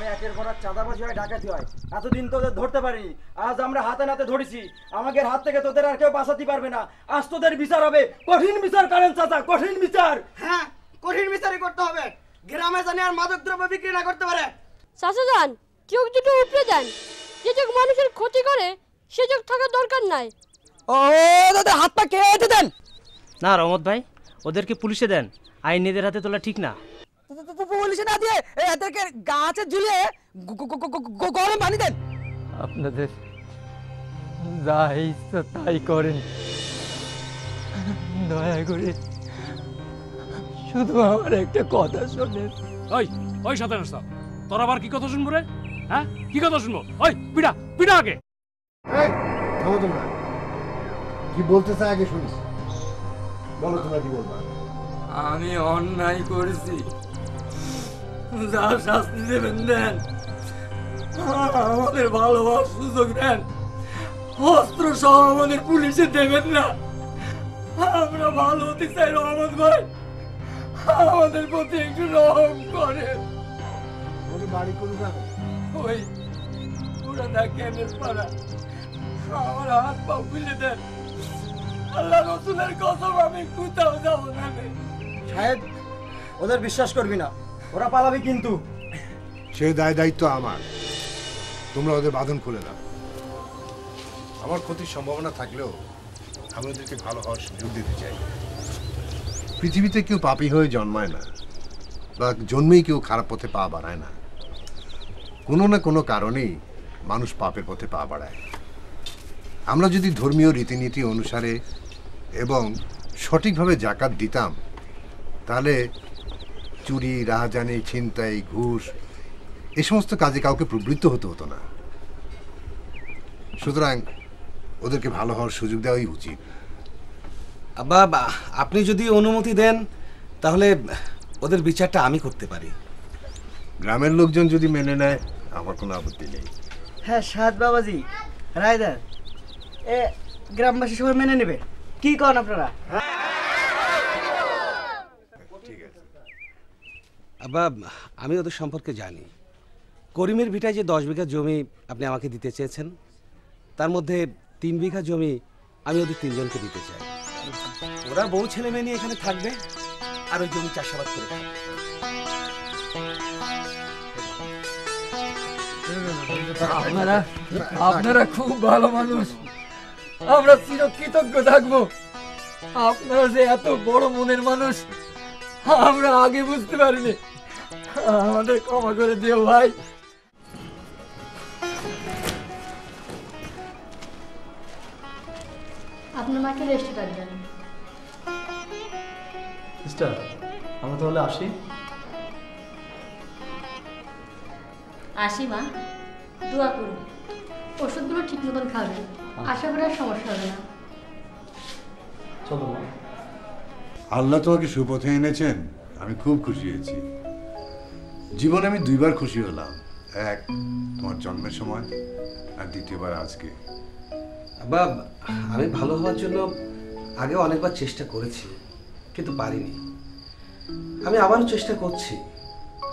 मैं आखिर बार चादा पर जो है डाका थी आए, आज दिन तो उधर धोते पड़े नहीं, आज हमरा हाथे नाते धोड़ी सी, आमागेर हाथ तक तो उधर आर क्यों पासती पार बिना, आज तो उधर बिचार आवे, कठिन बिचार कारण साथा, कठिन बिचार, हाँ, कठिन बिचारी करता आवे, ग्रामे जाने आर मादक द्रव्य बिक्री ना करते पड़े। सासू जान, चोक जो तो उपले जान, ये जो मानुषेर खोती करे, ये जो थका दरकार नाई। ओ दादा हाथ पा के दे देन। ना रमत भाई, उधर के पुलिस देन, आईने देर हाथे तोला ठीक ना। तो पुलिस ना दिए, इधर के गाचे झुले, गोले पानी देन। अपना देश जाई सताई करें, दया करें, शुद्ध हमारे एक टक कौतूहल सुने। ओए, ओए शादी नष्ट। तोरा बार किको तो सुन मुरे, हाँ? किको तो सुन मो? ओए, पिड़ा, पिड़ा आगे। ओए, थमो तुम ना। की बोलते साया के सुनिस। बोलो तुम ना की बोल बार। आमी ऑन नहीं करेंगी। शास्त्री से बंदे हैं, हमारे बाल वाल सुसुक हैं, हॉस्टल शाह हमारे पुलिस से बंदा, हमारा बाल होती सही रामत भाई, हमारे पोते एक राम करें। मुझे बाड़ी कौन सा? वही, पूरा धक्के में पड़ा, हमारा हाथ पाँव पिलते हैं, अल्लाह को सुनर कौसम हमें कुत्ता उड़ा होना है। शायद उधर विश्वास कर भी ना। ওরা পালাবে কিন্তু সেই দায়িত্ব আমার তোমরা ওদের বাঁধন খুলে দাও আমার ক্ষতির সম্ভাবনা থাকলেও আমি ওদেরকে ভালো হওয়ার সুযোগ দিতে চাই পৃথিবীতে কেউ পাপী হয়ে জন্মায় না বা জন্মেই কেউ খারাপ পথে পা বাড়ায় না কোনো না কোনো কারণেই মানুষ পাপের পথে পা বাড়ায় আমরা যদি ধর্মীয় রীতিনীতি অনুসারে এবং সঠিকভাবে যাকাত দিতাম তাহলে चूरी राहजानी छिनताई घूस इस समस्त काजे काउके प्रवृत्त होते होतो ना सुतरां ओदेर के भालो हर सुयोग देवाई उचित अब्बा आपनी जदि अनुमति देन ताहले ओदेर विचारटा आमी करते पारी ग्रामेर लोकजन जदि मेने नेय आमार कोनो आपत्ति नेई हाँ शाद बाबाजी रायदार ए ग्रामबासी सबाई मेने नेबे कि कन आपनारा अब आमी ओदेर सम्पर्के जानी करीमेर भिटाय दस बीघा जमी आपनि आमाके दिते चेयेछेन तार मध्ये तीन बीघा जमी आमी ओदेर तीनजनके दिते चाई ओरा बहु छेले मेये निये एखाने थाकबे आर ओई जमी चाषाबाद करे खाबे आपनारा खूब भालो मानुष আমরা চিরকৃতজ্ঞ থাকবো। আপনারা যে এত বড় মনের মানুষ আমরা আগে বুঝতে পারিনি, আমাদের ক্ষমা করে দিও ভাই। আপনার মাকে রেস্টে রাখবেন সিস্টার, আমরা তাহলে আসি। আসি মা, দোয়া করুন ওষুধগুলো ঠিক মতন খাবে, আশা করি আর সমস্যা হবে না। চলো মা। আল্লাহ তোমাকে সুপথে এনেছেন, আমি খুব খুশি হয়েছি। জীবনে আমি দুইবার খুশি হলাম, এক তোমার জন্মের সময় আর দ্বিতীয়বার আজকে। বাব আমি ভালো হওয়ার জন্য আগেও অনেকবার চেষ্টা করেছি কিন্তু পারিনি, আমি আবারও চেষ্টা করছি।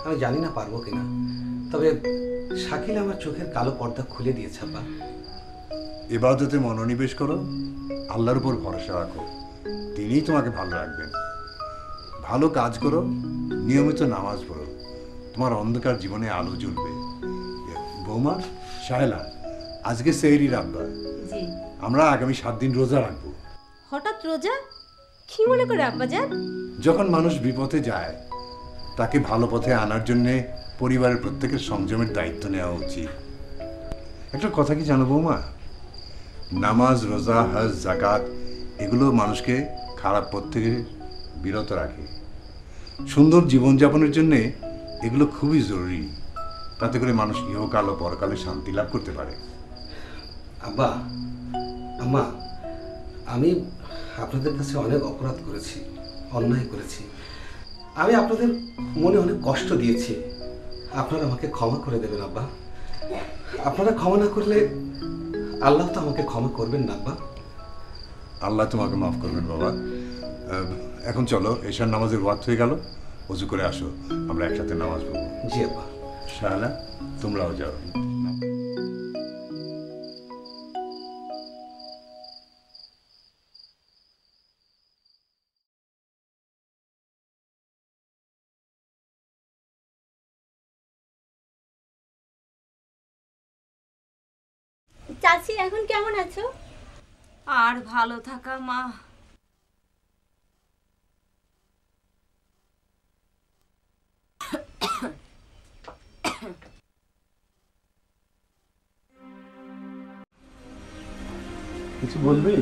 আমি জানি না পারবো কিনা, তবে শাকিল আমার চোখের কালো পর্দা খুলে দিয়েছে। আব্বা ইবাদতে মনোনিবেশ করো, আল্লাহর উপর ভরসা রাখো, তিনিই তোমাকে ভালো রাখবেন। ভালো কাজ করো, নিয়মিত নামাজ পড়ো, তোমার অন্ধকার জীবনে আলো জ্বলবে। বৌমা শায়লা, আজকে সেহরি রাখবা, আমরা আগামী 7 দিন রোজা রাখবো। হঠাৎ রোজা কি মনে করে আব্বা জান? যখন মানুষ বিপথে যায় তাকে ভালো পথে আনার জন্য পরিবারের প্রত্যেকের সংযমের দায়িত্ব নেওয়া উচিত। একটা কথা কি জানো বৌমা, নামাজ, রোজা, হজ, যাকাত এগুলো মানুষকে খারাপ পথ থেকে বিরত রাখে। সুন্দর জীবনযাপনের জন্যে এগুলো খুবই জরুরি, তাতে করে মানুষ ইহকাল ও পরকালে শান্তি লাভ করতে পারে। আব্বা আম্মা, আমি আপনাদের কাছে অনেক অপরাধ করেছি, অন্যায় করেছি, আমি আপনাদের মনে অনেক কষ্ট দিয়েছি। আপনারা আমাকে ক্ষমা করে দেবেন আব্বা। আপনারা ক্ষমা না করলে আল্লাহ তো আমাকে ক্ষমা করবেন না আব্বা। আল্লাহ তোমাকে মাফ করবেন বাবা। এখন চলো, এশার নামাজের ওয়াক্ত হয়ে গেল, ওযু করে আসো, আমরা একসাথে নামাজ পড়ব। জি আব্বা। শালা তোমরাও যাও। চাচি এখন কেমন আছো? আর ভালো থাকা মা। কিছু বলবি?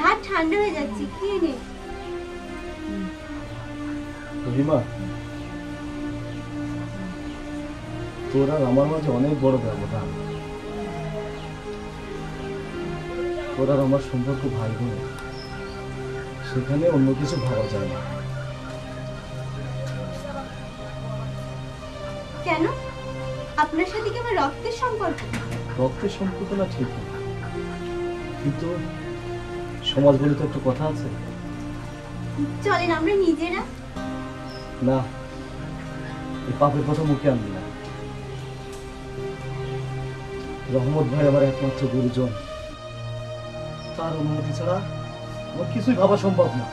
ভাত ঠান্ডা হয়ে যাচ্ছে, কি রে মা, তোরা আমার মাঝে অনেক বড় ব্যবধান। ওরা আমার সম্পর্ক ভাই বোন, সেখানে অন্য কিছু ভাবা যায় না। কেন? আপনার সাথে কি আমার রক্তের সম্পর্ক? রক্তের সম্পর্ক না ঠিক, কিন্তু সমাজ বলে তো একটা কথা আছে। চলেন আমরা নিজেরা। না, এই পাপের কথা মুখে আনবি না। রহমত ভাই আমার একমাত্র গুরুজন, তার অনুমতি ছাড়া আমার কিছুই ভাবা সম্ভব না।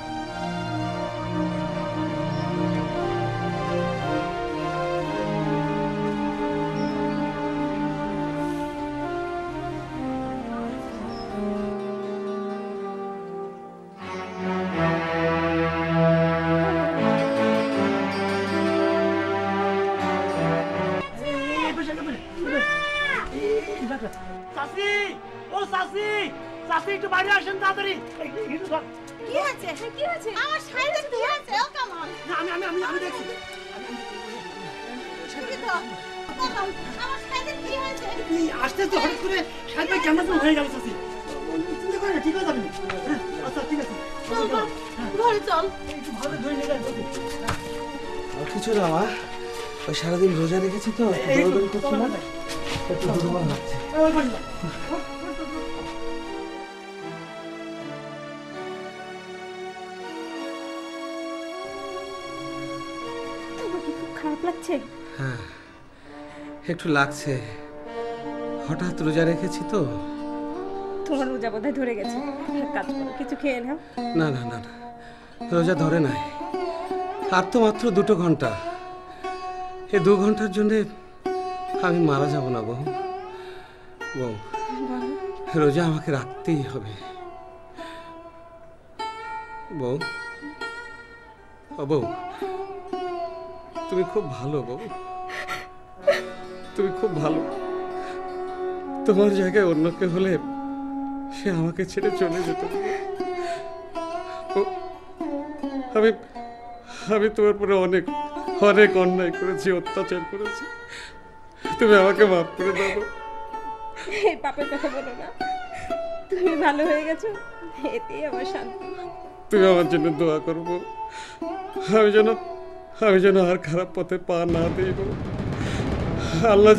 সারাদিন রোজা রেখেছি তো একটু লাগছে, হঠাৎ রোজা রেখেছি তো। তোমার রোজা বোধহয় ধরে গেছে, কাজ করো, কিছু খেয়ে নাও। না না না, রোজা ধরে নাই, আর তো মাত্র 2 ঘন্টা। এই 2 ঘন্টার জন্য আমি মারা যাব না বউ। বউ রোজা আমাকে রাখতেই হবে। বউ, বউ তুমি খুব ভালো, বউ তুমি খুব ভালো। তোমার জায়গায় অন্য কেউ হলে সে আমাকে ছেড়ে চলে যেত। আমি আমি তোমার পরে অনেক অনেক অন্যায় করেছি, অত্যাচার করেছি। তুমি আমাকে মাফ করে দাও। এই পাপের কথা বলো না, তুমি ভালো হয়ে গেছো, এতেই আমার শান্তি। তুমি আমার জন্য দোয়া করব, আমি যেন আর খারাপ পথে পা না দিই। আল্লাহ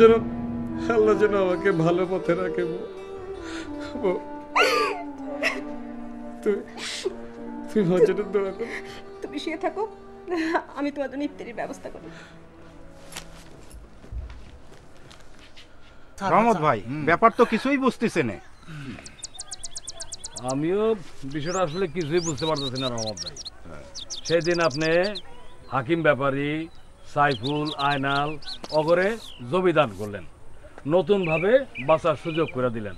যেন আমাকে ভালো পথে রাখে। তুমি আমার জন্য দোয়া করো। তুমি শুয়ে থাকো, আমি তোমার জন্য ইফতারির ব্যবস্থা করব। রহমত ভাই, ব্যাপার তো কিছুই বুঝতেছে না। আমিও বিষয়টা আসলে কিছুই বুঝতে পারতেছি না রহমত ভাই। সেদিন আপনি হাকিম ব্যাপারী, সাইফুল, আয়নাল অগরে জমি দান করলেন, নতুনভাবে বাঁচার সুযোগ করে দিলেন।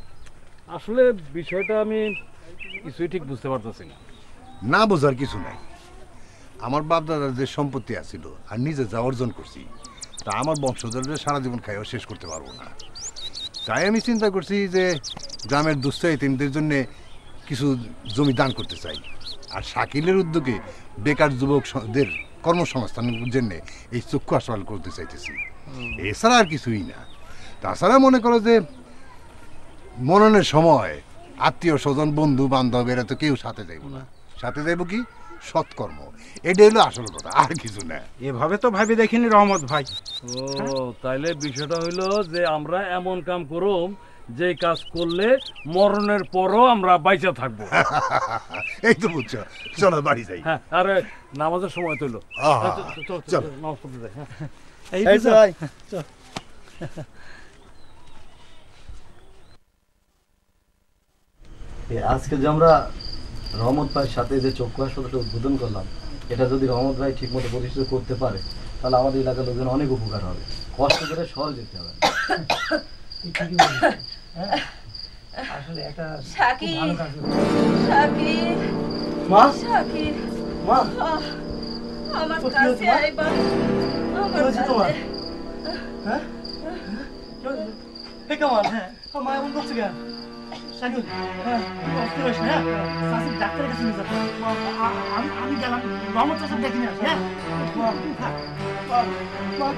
আসলে বিষয়টা আমি কিছুই ঠিক বুঝতে পারতেছি না। না বোঝার কিছু নাই। আমার বাপদাদার যে সম্পত্তি আছিল আর নিজে যা অর্জন করছি, তা আমার বংশধরদের সারা জীবন খাইও শেষ করতে পারবো না। তাই আমি চিন্তা করছি যে গ্রামের দুস্থ এতিমদের জন্য কিছু জমি দান করতে চাই। আর শাকিলের উদ্যোগে বেকার যুবকদের কর্মসংস্থানের জন্য এই চক্ষু আশাল করতে চাইতেছি, এছাড়া আর কিছুই না। তাছাড়া মনে করো যে মননের সময় আত্মীয় স্বজন, বন্ধু বান্ধব এরা তো কেউ সাথে যাইব না। সাথে যাইব কি? সৎকর্ম। এটা হলো আসল কথা, আর কিছু না। এভাবে তো ভাবি দেখিনি রহমত ভাই। ও তাইলে বিষয়টা হইলো যে আমরা এমন কাম করুম যে কাজ করলে মরণের পরও আমরা বাইচা থাকবো। এই তো বুঝছো, চলো বাড়ি যাই। আরে নামাজের সময় তো হলো, চল নামাজ পড়তে যাই। এই তো ভাই, চল। আজকে যে আমরা রহমত ভাইয়ের সাথে যে চক্ষু হাসপাতালটা উদ্বোধন করলাম, এটা যদি রহমত ভাই ঠিকমতো প্রতিষ্ঠিত করতে পারে, তাহলে আমাদের এলাকার লোকজন অনেক উপকার হবে, কষ্ট করে সহজ যেতে হবে। সাকিব, ডাক্তারের কাছে নিয়ে যাবো। আমি গেলাম, রহমত চাষার দেখি না। কথা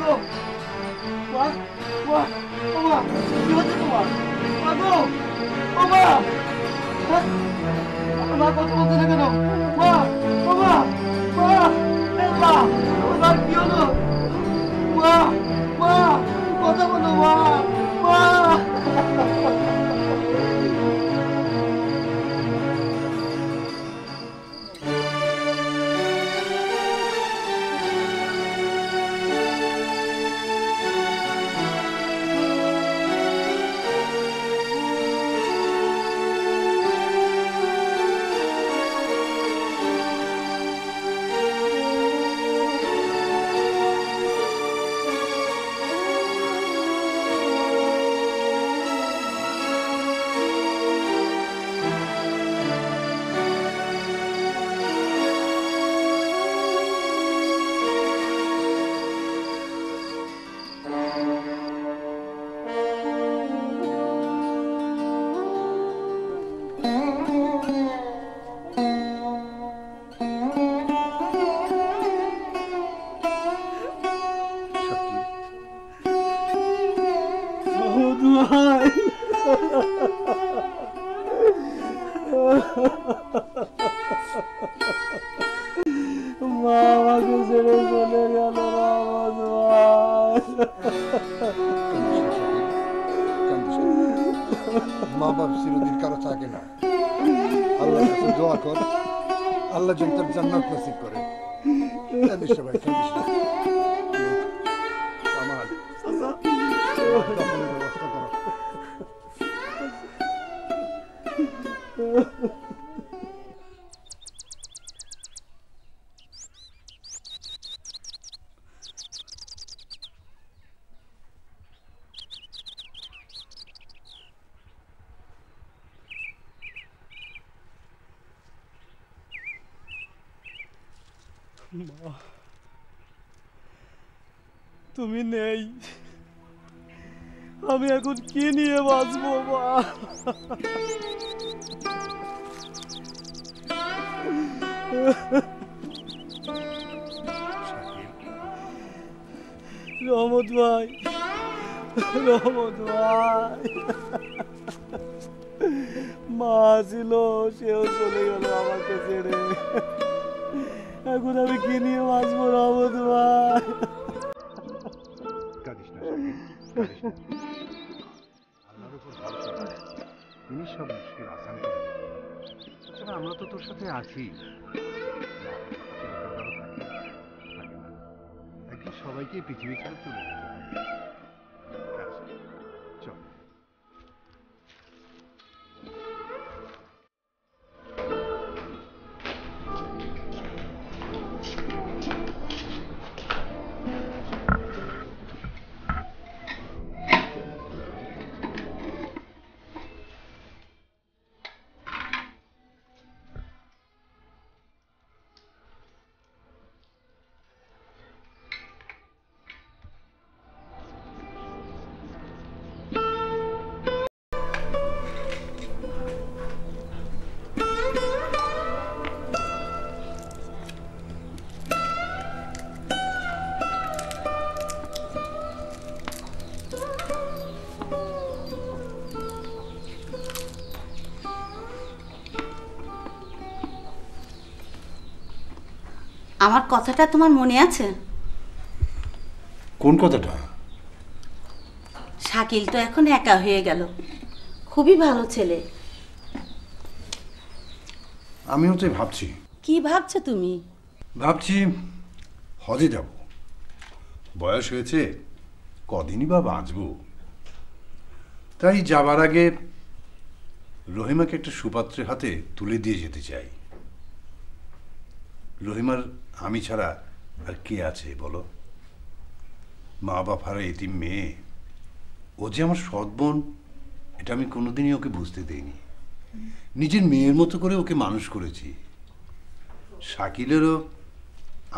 বলো মা। মা তুমি নেই আমি এখন কি নিয়ে বাঁচবো মা রহমত ভাই রহমত ভাই মা ছিল সেও চলে গেল আমাকে ছেড়ে এখন আমি কি নিয়ে বাঁচবো রহমত ভাই আল্লাহর উপর ভরসা রাখ তুমি সব মুশকিল আসান করে চলো আমরা তো তোর সাথে আছি একদিন সবাইকে পৃথিবী ছেড়ে চলে যেতে হবে চলো আমার কথাটা তোমার মনে আছে কোন কথাটা শাকিল তো এখন একা হয়ে গেল খুবই ভালো ছেলে আমিও তো ভাবছি কি ভাবছো তুমি ভাবছি হজে যাব বয়স হয়েছে কদিনই বা বাঁচব তাই যাবার আগে রহিমাকে একটা সুপাত্রের হাতে তুলে দিয়ে যেতে চাই রহিমার আমি ছাড়া আর কে আছে বলো মা বাবা আর এই মেয়ে ও যে আমার সৎ বোন এটা আমি কোনোদিনই ওকে বুঝতে দেইনি নিজের মেয়ের মতো করে ওকে মানুষ করেছি শাকিলেরও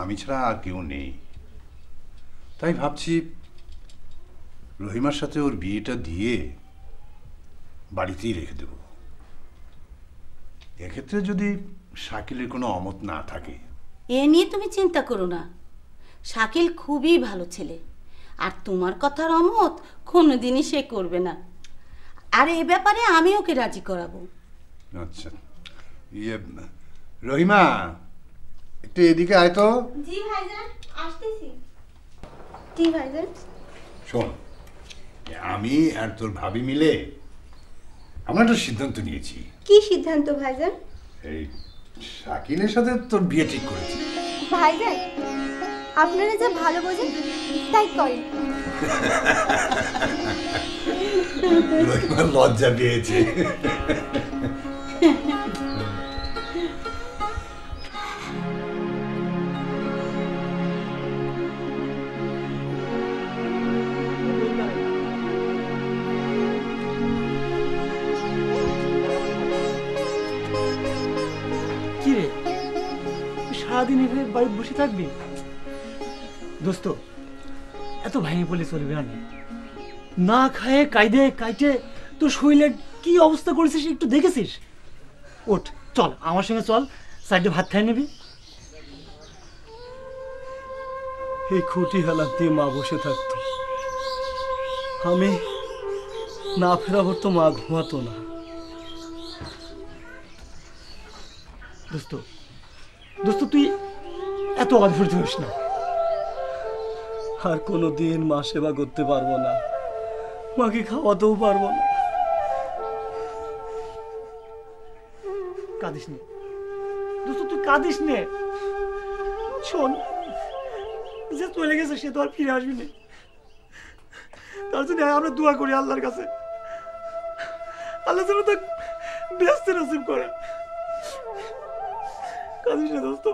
আমি ছাড়া আর কেউ নেই তাই ভাবছি রহিমার সাথে ওর বিয়েটা দিয়ে বাড়িতেই রেখে দেব এক্ষেত্রে যদি শাকিলের কোনো অমত না থাকে এ নিয়ে তুমি চিন্তা করো না শাকিল খুবই ভালো ছেলে আর তোমার কথার অমত কোনোদিনই সে করবে না আর এই ব্যাপারে আমি ওকে রাজি করাবো আচ্ছা ইয়ে রহিমা একটু এদিকে আয় তো জি ভাইজান আসতেছি জি ভাইজান শোন আমি আর তোর ভাবি মিলে আমরা তো সিদ্ধান্ত নিয়েছি কি সিদ্ধান্ত ভাইজান এই শাকিলের সাথে তোর বিয়ে ঠিক করেছি ভাইজান আপনারা যা ভালো বোঝেন তাই করেন রহিমার লজ্জা পেয়েছে বসে থাকবি দোস্ত এত ভাঙে বলে চলবে না খায়ে কায়দে কাইটে তোর শরীরের কি অবস্থা করেছিস একটু দেখেছিস ওঠ চল আমার সঙ্গে চল সাইডে ভাত খাই নেবি এই খুঁটি হালাত দিয়ে মা বসে থাকতো আমি না ফেরাবো তো মা ঘুমাতো না দোস্ত দোস্ত তুই এত অদ্ভুত হইস না আর কোনোদিন মা সেবা করতে পারবো না মাকে খাওয়াতেও পারবো না কাঁদিস নে দোস্ত তুই কাঁদিস নে শোন যে চলে গেছে সে তো আর ফিরে আসবি না তার জন্য আমরা দোয়া করি আল্লাহর কাছে আল্লাহ যেন তো বেহেশত নসিব করে কাঁদিস না দোস্ত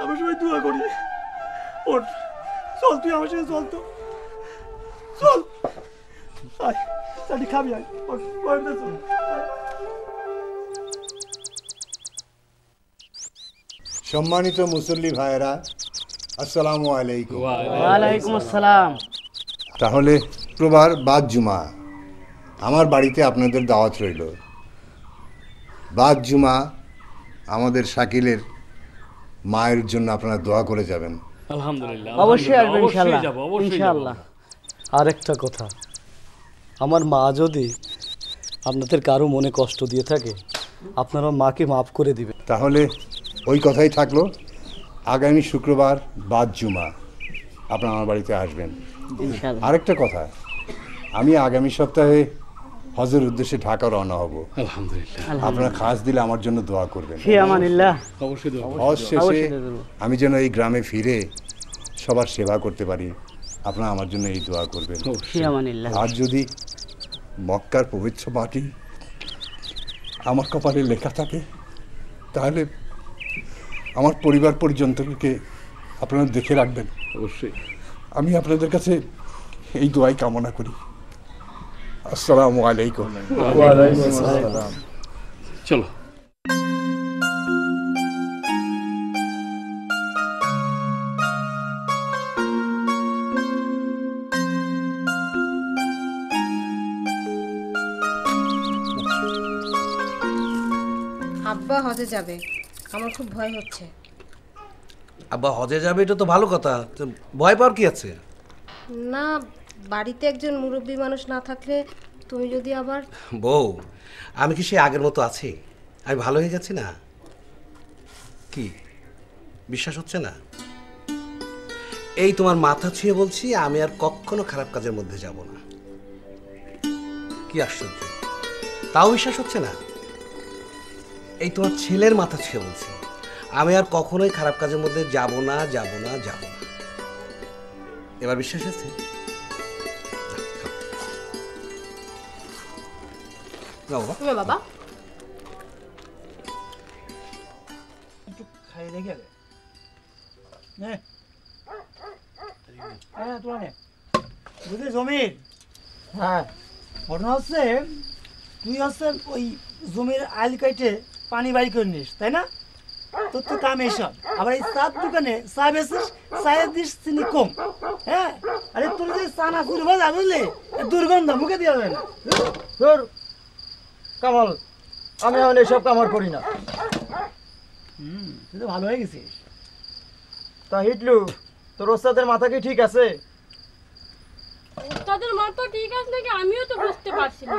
আমার সবাই দোয়া করি ওর চল তুই আমার সঙ্গে চল তো চল খাবি সম্মানিত মুসল্লি ভাইরা, আসসালামু আলাইকুম। ওয়া আলাইকুম আসসালাম। তাহলে প্রবার বাদ জুমা আমার বাড়িতে আপনাদের দাওয়াত রইল। বাদ জুমা আমাদের শাকিলের মায়ের জন্য আপনারা দোয়া করে যাবেন। আলহামদুলিল্লাহ, অবশ্যই আসবেন ইনশাআল্লাহ। ইনশাআল্লাহ। আরেকটা কথা, আমার মা যদি আপনাদের কারো মনে কষ্ট দিয়ে থাকে আপনারা মাকে মাফ করে দিবেন। তাহলে ওই কথাই থাকলো, আগামী শুক্রবার বাদ জুমা আপনারা আমার বাড়িতে আসবেন। আরেকটা কথা, আমি আগামী সপ্তাহে হজের উদ্দেশ্যে ঢাকা রওনা হব। আলহামদুলিল্লাহ, আপনারা খাস দিলে আমার জন্য দোয়া করবেন। হে আমানিল্লাহ, অবশ্যই দোয়া। অবশ্যই আমি যেন এই গ্রামে ফিরে সবার সেবা করতে পারি, আপনারা আমার জন্য এই দোয়া করবেন। হে আমানিল্লাহ। আর যদি মক্কার পবিত্র মাটি আমার কপালে লেখা থাকে তাহলে আমার পরিবার পর্যন্তকে আপনারা দেখে রাখবেন। অবশ্যই আমি আপনাদের কাছে এই দোয়াই কামনা করি। আসসালামু আলাইকুম। ওয়া আলাইকুম আসসালাম। চলো। আব্বা হজে যাবে, আমার খুব ভয় হচ্ছে। আব্বা হজে যাবে এটা তো ভালো কথা, ভয় পাওয়ার কি আছে? না, বাড়িতে একজন মুরব্বী মানুষ না থাকলে তুমি যদি আবার বউ। আমি কি সে আগের মতো আছি? আমি ভালো হয়ে গেছি না কি? বিশ্বাস হচ্ছে না? এই তোমার মাথা ছুঁয়ে বলছি, আমি আর কখনো খারাপ কাজের মধ্যে যাব না। কি আশ্চর্য, তাও বিশ্বাস হচ্ছে না? এই তোমার ছেলের মাথা ছুঁয়ে বলছি, আমি আর কখনোই খারাপ কাজের মধ্যে যাব না, যাব না, যাব না। এবার বিশ্বাস আছে? বাবা একটু খাই রেখে গেলে বুঝলি। জমির হ্যাঁ, ঘটনা হচ্ছে তুই হচ্ছে ওই জমির আইল কেটে পানি বাড়ি করে নিস, তাই না? তোর তো কাম এসব। আবার এই চার দোকানে চা বেসিস, চায়ের দিস চিনি কম। হ্যাঁ, আরে তোর যে চানা চুরি হয়ে যাবে বুঝলি, দুর্গন্ধ মুখে দেওয়া যাবে না তোর। কামাল, আমি এখন এসব কামাল করি না। তুই তো ভালো হয়ে গেছিস। তা হিটলু, তোর ওস্তাদের মাথা কি ঠিক আছে? ওস্তাদের মাথা ঠিক আছে নাকি আমিও তো বুঝতে পারছি না।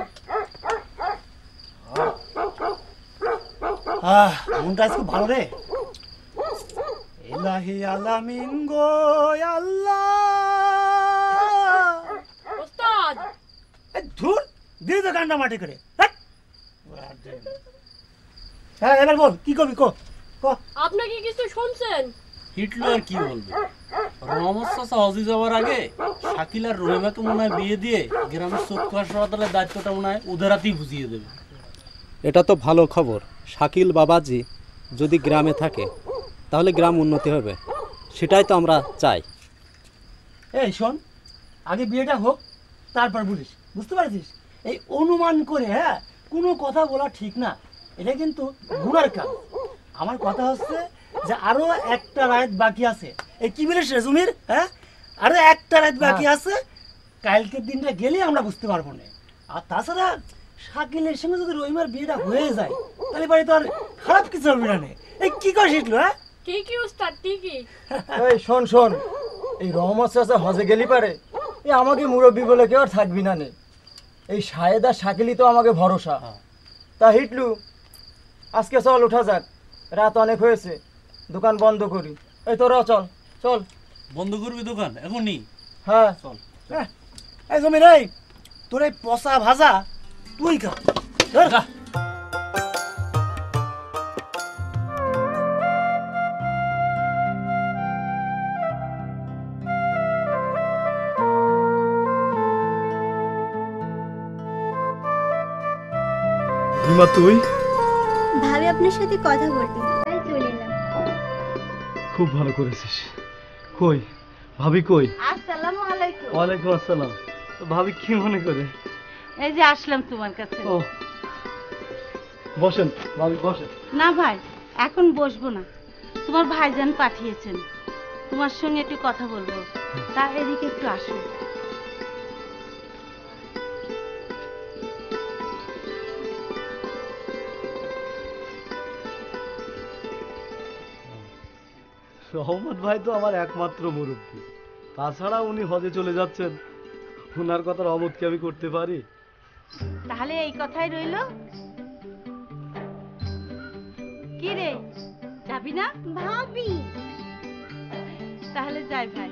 আহ, মনটা আজকে ভালো রে। ইলাহি আলামিন গো আল্লাহ। ওস্তাদ এই ধুর দিয়ে তো কান্না মাটি করে। হ্যাঁ, এবার বল কি করবি, কো কো। আপনি কি কিছু শুনছেন? হিটলার কি বলবে, রমস্যা হজি যাওয়ার আগে শাকিল আর রহিমাকে মনে হয় বিয়ে দিয়ে গ্রামের চক্ষু হাসপাতালের দায়িত্বটা মনে হয় ওদের হাতেই বুঝিয়ে দেবে। এটা তো ভালো খবর। শাকিল বাবাজি যদি গ্রামে থাকে তাহলে গ্রাম উন্নতি হবে, সেটাই তো আমরা চাই। এই শোন, আগে বিয়েটা হোক তারপর বলিস, বুঝতে পারছিস? এই অনুমান করে হ্যাঁ কোনো কথা বলা ঠিক না, এটা কিন্তু গুনার কাজ। আমার কথা হচ্ছে যে আরো একটা রাত বাকি আছে। এই কি বলিস জমির? হ্যাঁ, আরো একটা রাত বাকি আছে, কালকের দিনটা গেলে আমরা বুঝতে পারবো না। আর তাছাড়া শাকিলের সঙ্গে যদি রহিমার বিয়েটা হয়ে যায় তাহলে বাড়ি তো আর খারাপ কিছু হবে না। এই কি করে শিখলো? হ্যাঁ ঠিকই ওস্তাদ, ঠিকই। এই শোন শোন, এই রহমত চাচা হজে গেলি পারে, এই আমাকে মুরব্বী বলে কেউ আর থাকবি না নে। এই শায়েদ আর শাকিলি তো আমাকে ভরসা। তা হিটলু, আজকে চল উঠা যাক, রাত অনেক হয়েছে, দোকান বন্ধ করি। এই তোরাও চল চল। বন্ধ করবি দোকান এখনই? হ্যাঁ চল। এই জমির, এই তোর এই পচা ভাজা তুই খা। তুই ভাবি আপনার সাথে কথা বলতে তাই চলে এলাম। খুব ভালো করেছিস। কই ভাবি কই? আসসালামু আলাইকুম। ওয়া আলাইকুম আসসালাম। তো ভাবি কি মনে করে এই যে আসলাম তোমার কাছে? ও বসেন ভাবি বসেন। না ভাই, এখন বসবো না, तुम्हार भाईजान पाठिয়েছেন তোমার সঙ্গে একটু কথা বলবো তা এদিকে একটু আসো সহমত ভাই তো আমার একমাত্র মুরব্বি তাছাড়া উনি হজে চলে যাচ্ছেন উনার কথার অবধ কি আমি করতে পারি তাহলে এই কথাই রইল কি রে যাবি না ভাবি তাহলে যাই ভাই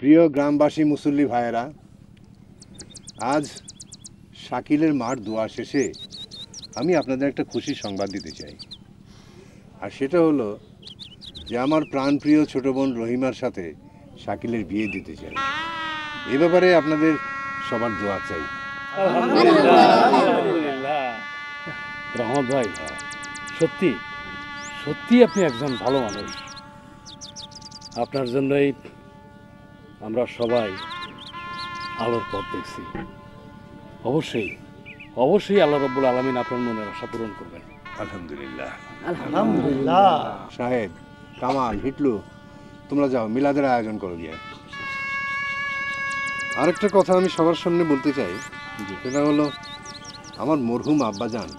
প্রিয় গ্রামবাসী মুসল্লি ভাইয়েরা आज শাকিলের মার দোয়া শেষে আমি আপনাদের একটা খুশি সংবাদ দিতে চাই আর সেটা হলো যে আমার প্রাণপ্রিয় ছোট বোন রহিমার সাথে শাকিলের বিয়ে দিতে চাই এই ব্যাপারে আপনাদের সবার দোয়া চাই আলহামদুলিল্লাহ রহমত ভাই সত্যি সত্যি আপনি একজন ভালো মানুষ আপনার জন্যই আমরা সবাই আলোর পথ দেখছি অবশ্যই অবশ্যই আল্লাহ রাব্বুল আলামিন আপনার মনের আশা পূরণ করবেন আলহামদুলিল্লাহ আলহামদুলিল্লাহ সাহেব কামাল হিটলু তোমরা যাও মিলাদের আয়োজন করো গিয়ে আরেকটা কথা আমি সবার সামনে বলতে চাই যেটা হলো আমার মরহুম আব্বাজান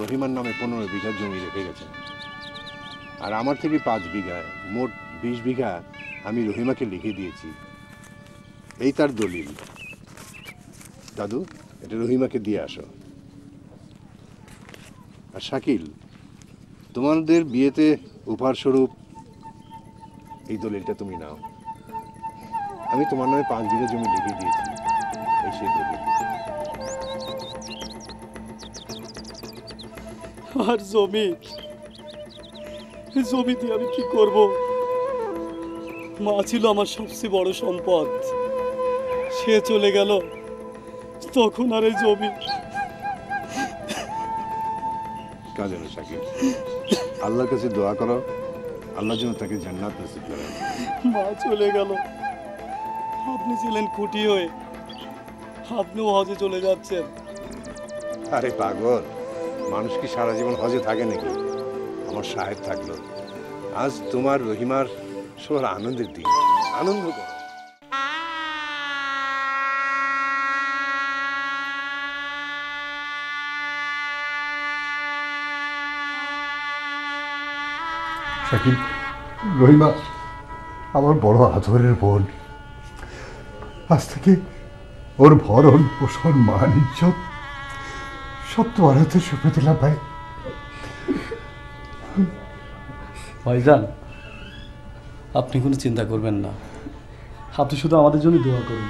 রহিমার নামে 15 বিঘা জমি রেখে গেছেন আর আমার থেকে 5 বিঘা মোট 20 বিঘা আমি রহিমাকে লিখে দিয়েছি এই তার দলিল দাদু এটা রহিমাকে দিয়ে আসো আর শাকিল তোমাদের বিয়েতে উপহার স্বরূপ এই দলিলটা তুমি নাও আমি তোমার নামে 5 বিঘা জমি লিখে দিয়েছি এই সেই দলিল আর জমি জমি দিয়ে আমি কি করব মা ছিল আমার সবচেয়ে বড় সম্পদ সে চলে গেল তখন আর এই জমি কাজের শাকিল আল্লাহর কাছে দোয়া করো আল্লাহ যেন তাকে জান্নাত নসিব করেন মা চলে গেল আপনি ছিলেন খুঁটি হয়ে আপনিও হজে চলে যাচ্ছেন আরে পাগল মানুষ কি সারা জীবন হজে থাকে নাকি আমার সাহেব থাকলো আজ তোমার রহিমার সবার আনন্দের দিন আনন্দ করো শাকিল রহিমা আমার বড় আদরের বোন আজ থেকে ওর ভরণ পোষণ মান ইজ্জত সব তো আর হাতে সঁপে দিলাম ভাই ভাইজান আপনি কোনো চিন্তা করবেন না আপনি শুধু আমাদের জন্য দোয়া করুন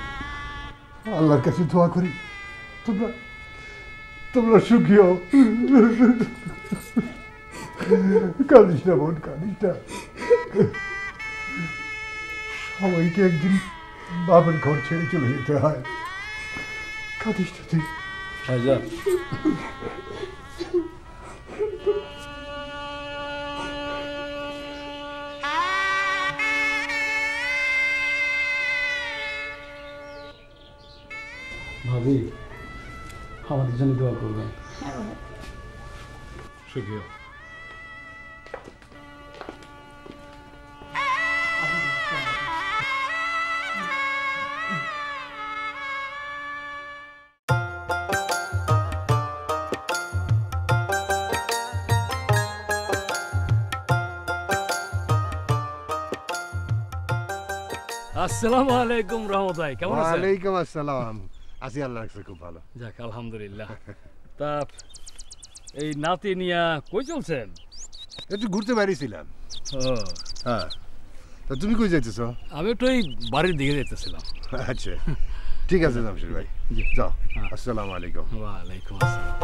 আল্লাহর কাছে দোয়া করি তোমরা তোমরা সুখী হও কাঁদিসটা বোন কাঁদিসটা সবাইকে একদিন বাপের ঘর ছেড়ে চলে যেতে হয় কাঁদিসটা তুই ভাইজান ভাবি আমাদের জন্য দোয়া করবেন সুখী হও আসসালামু আলাইকুম রহমত ভাই কেমন আছেন ওয়ালাইকুম আসসালাম আছি আল্লাহর কাছে খুব ভালো যাক আলহামদুলিল্লাহ তা এই নাতি নিয়া কই চলছেন একটু ঘুরতে বেরিয়েছিলাম ও হ্যাঁ তা তুমি কই যাইতেছো আমি তো এই বাড়ির দিকে যাইতেছিলাম আচ্ছা ঠিক আছে জামশেদ ভাই জি যাও আসসালামু আলাইকুম ওয়া আলাইকুম আসসালাম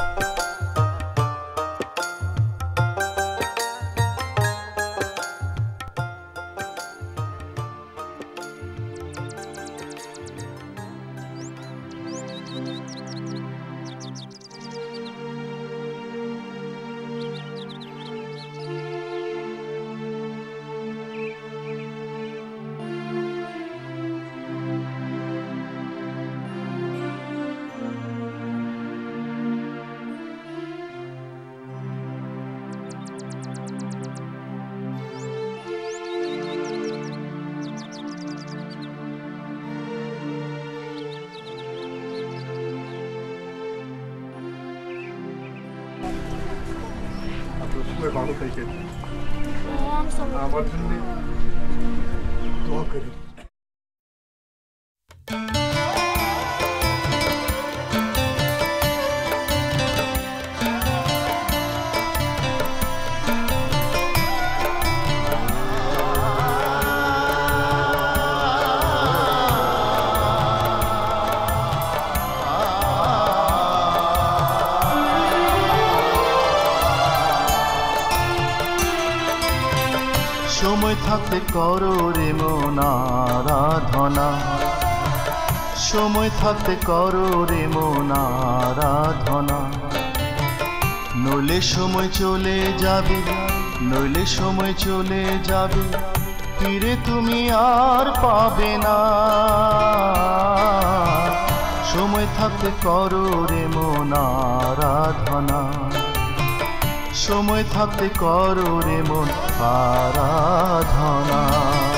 मैं भालो थैंक यू दुआ करी। समय थाकते करो रे मन आराधना, समय थाकते करो रे मन आराधना, नइले समय चले जाबे, नइले समय चले जाबे, फिरे तुमी आर पाबे ना। समय थाकते करो रे मन आराधना, समय थाकते करो रे मन आराधना।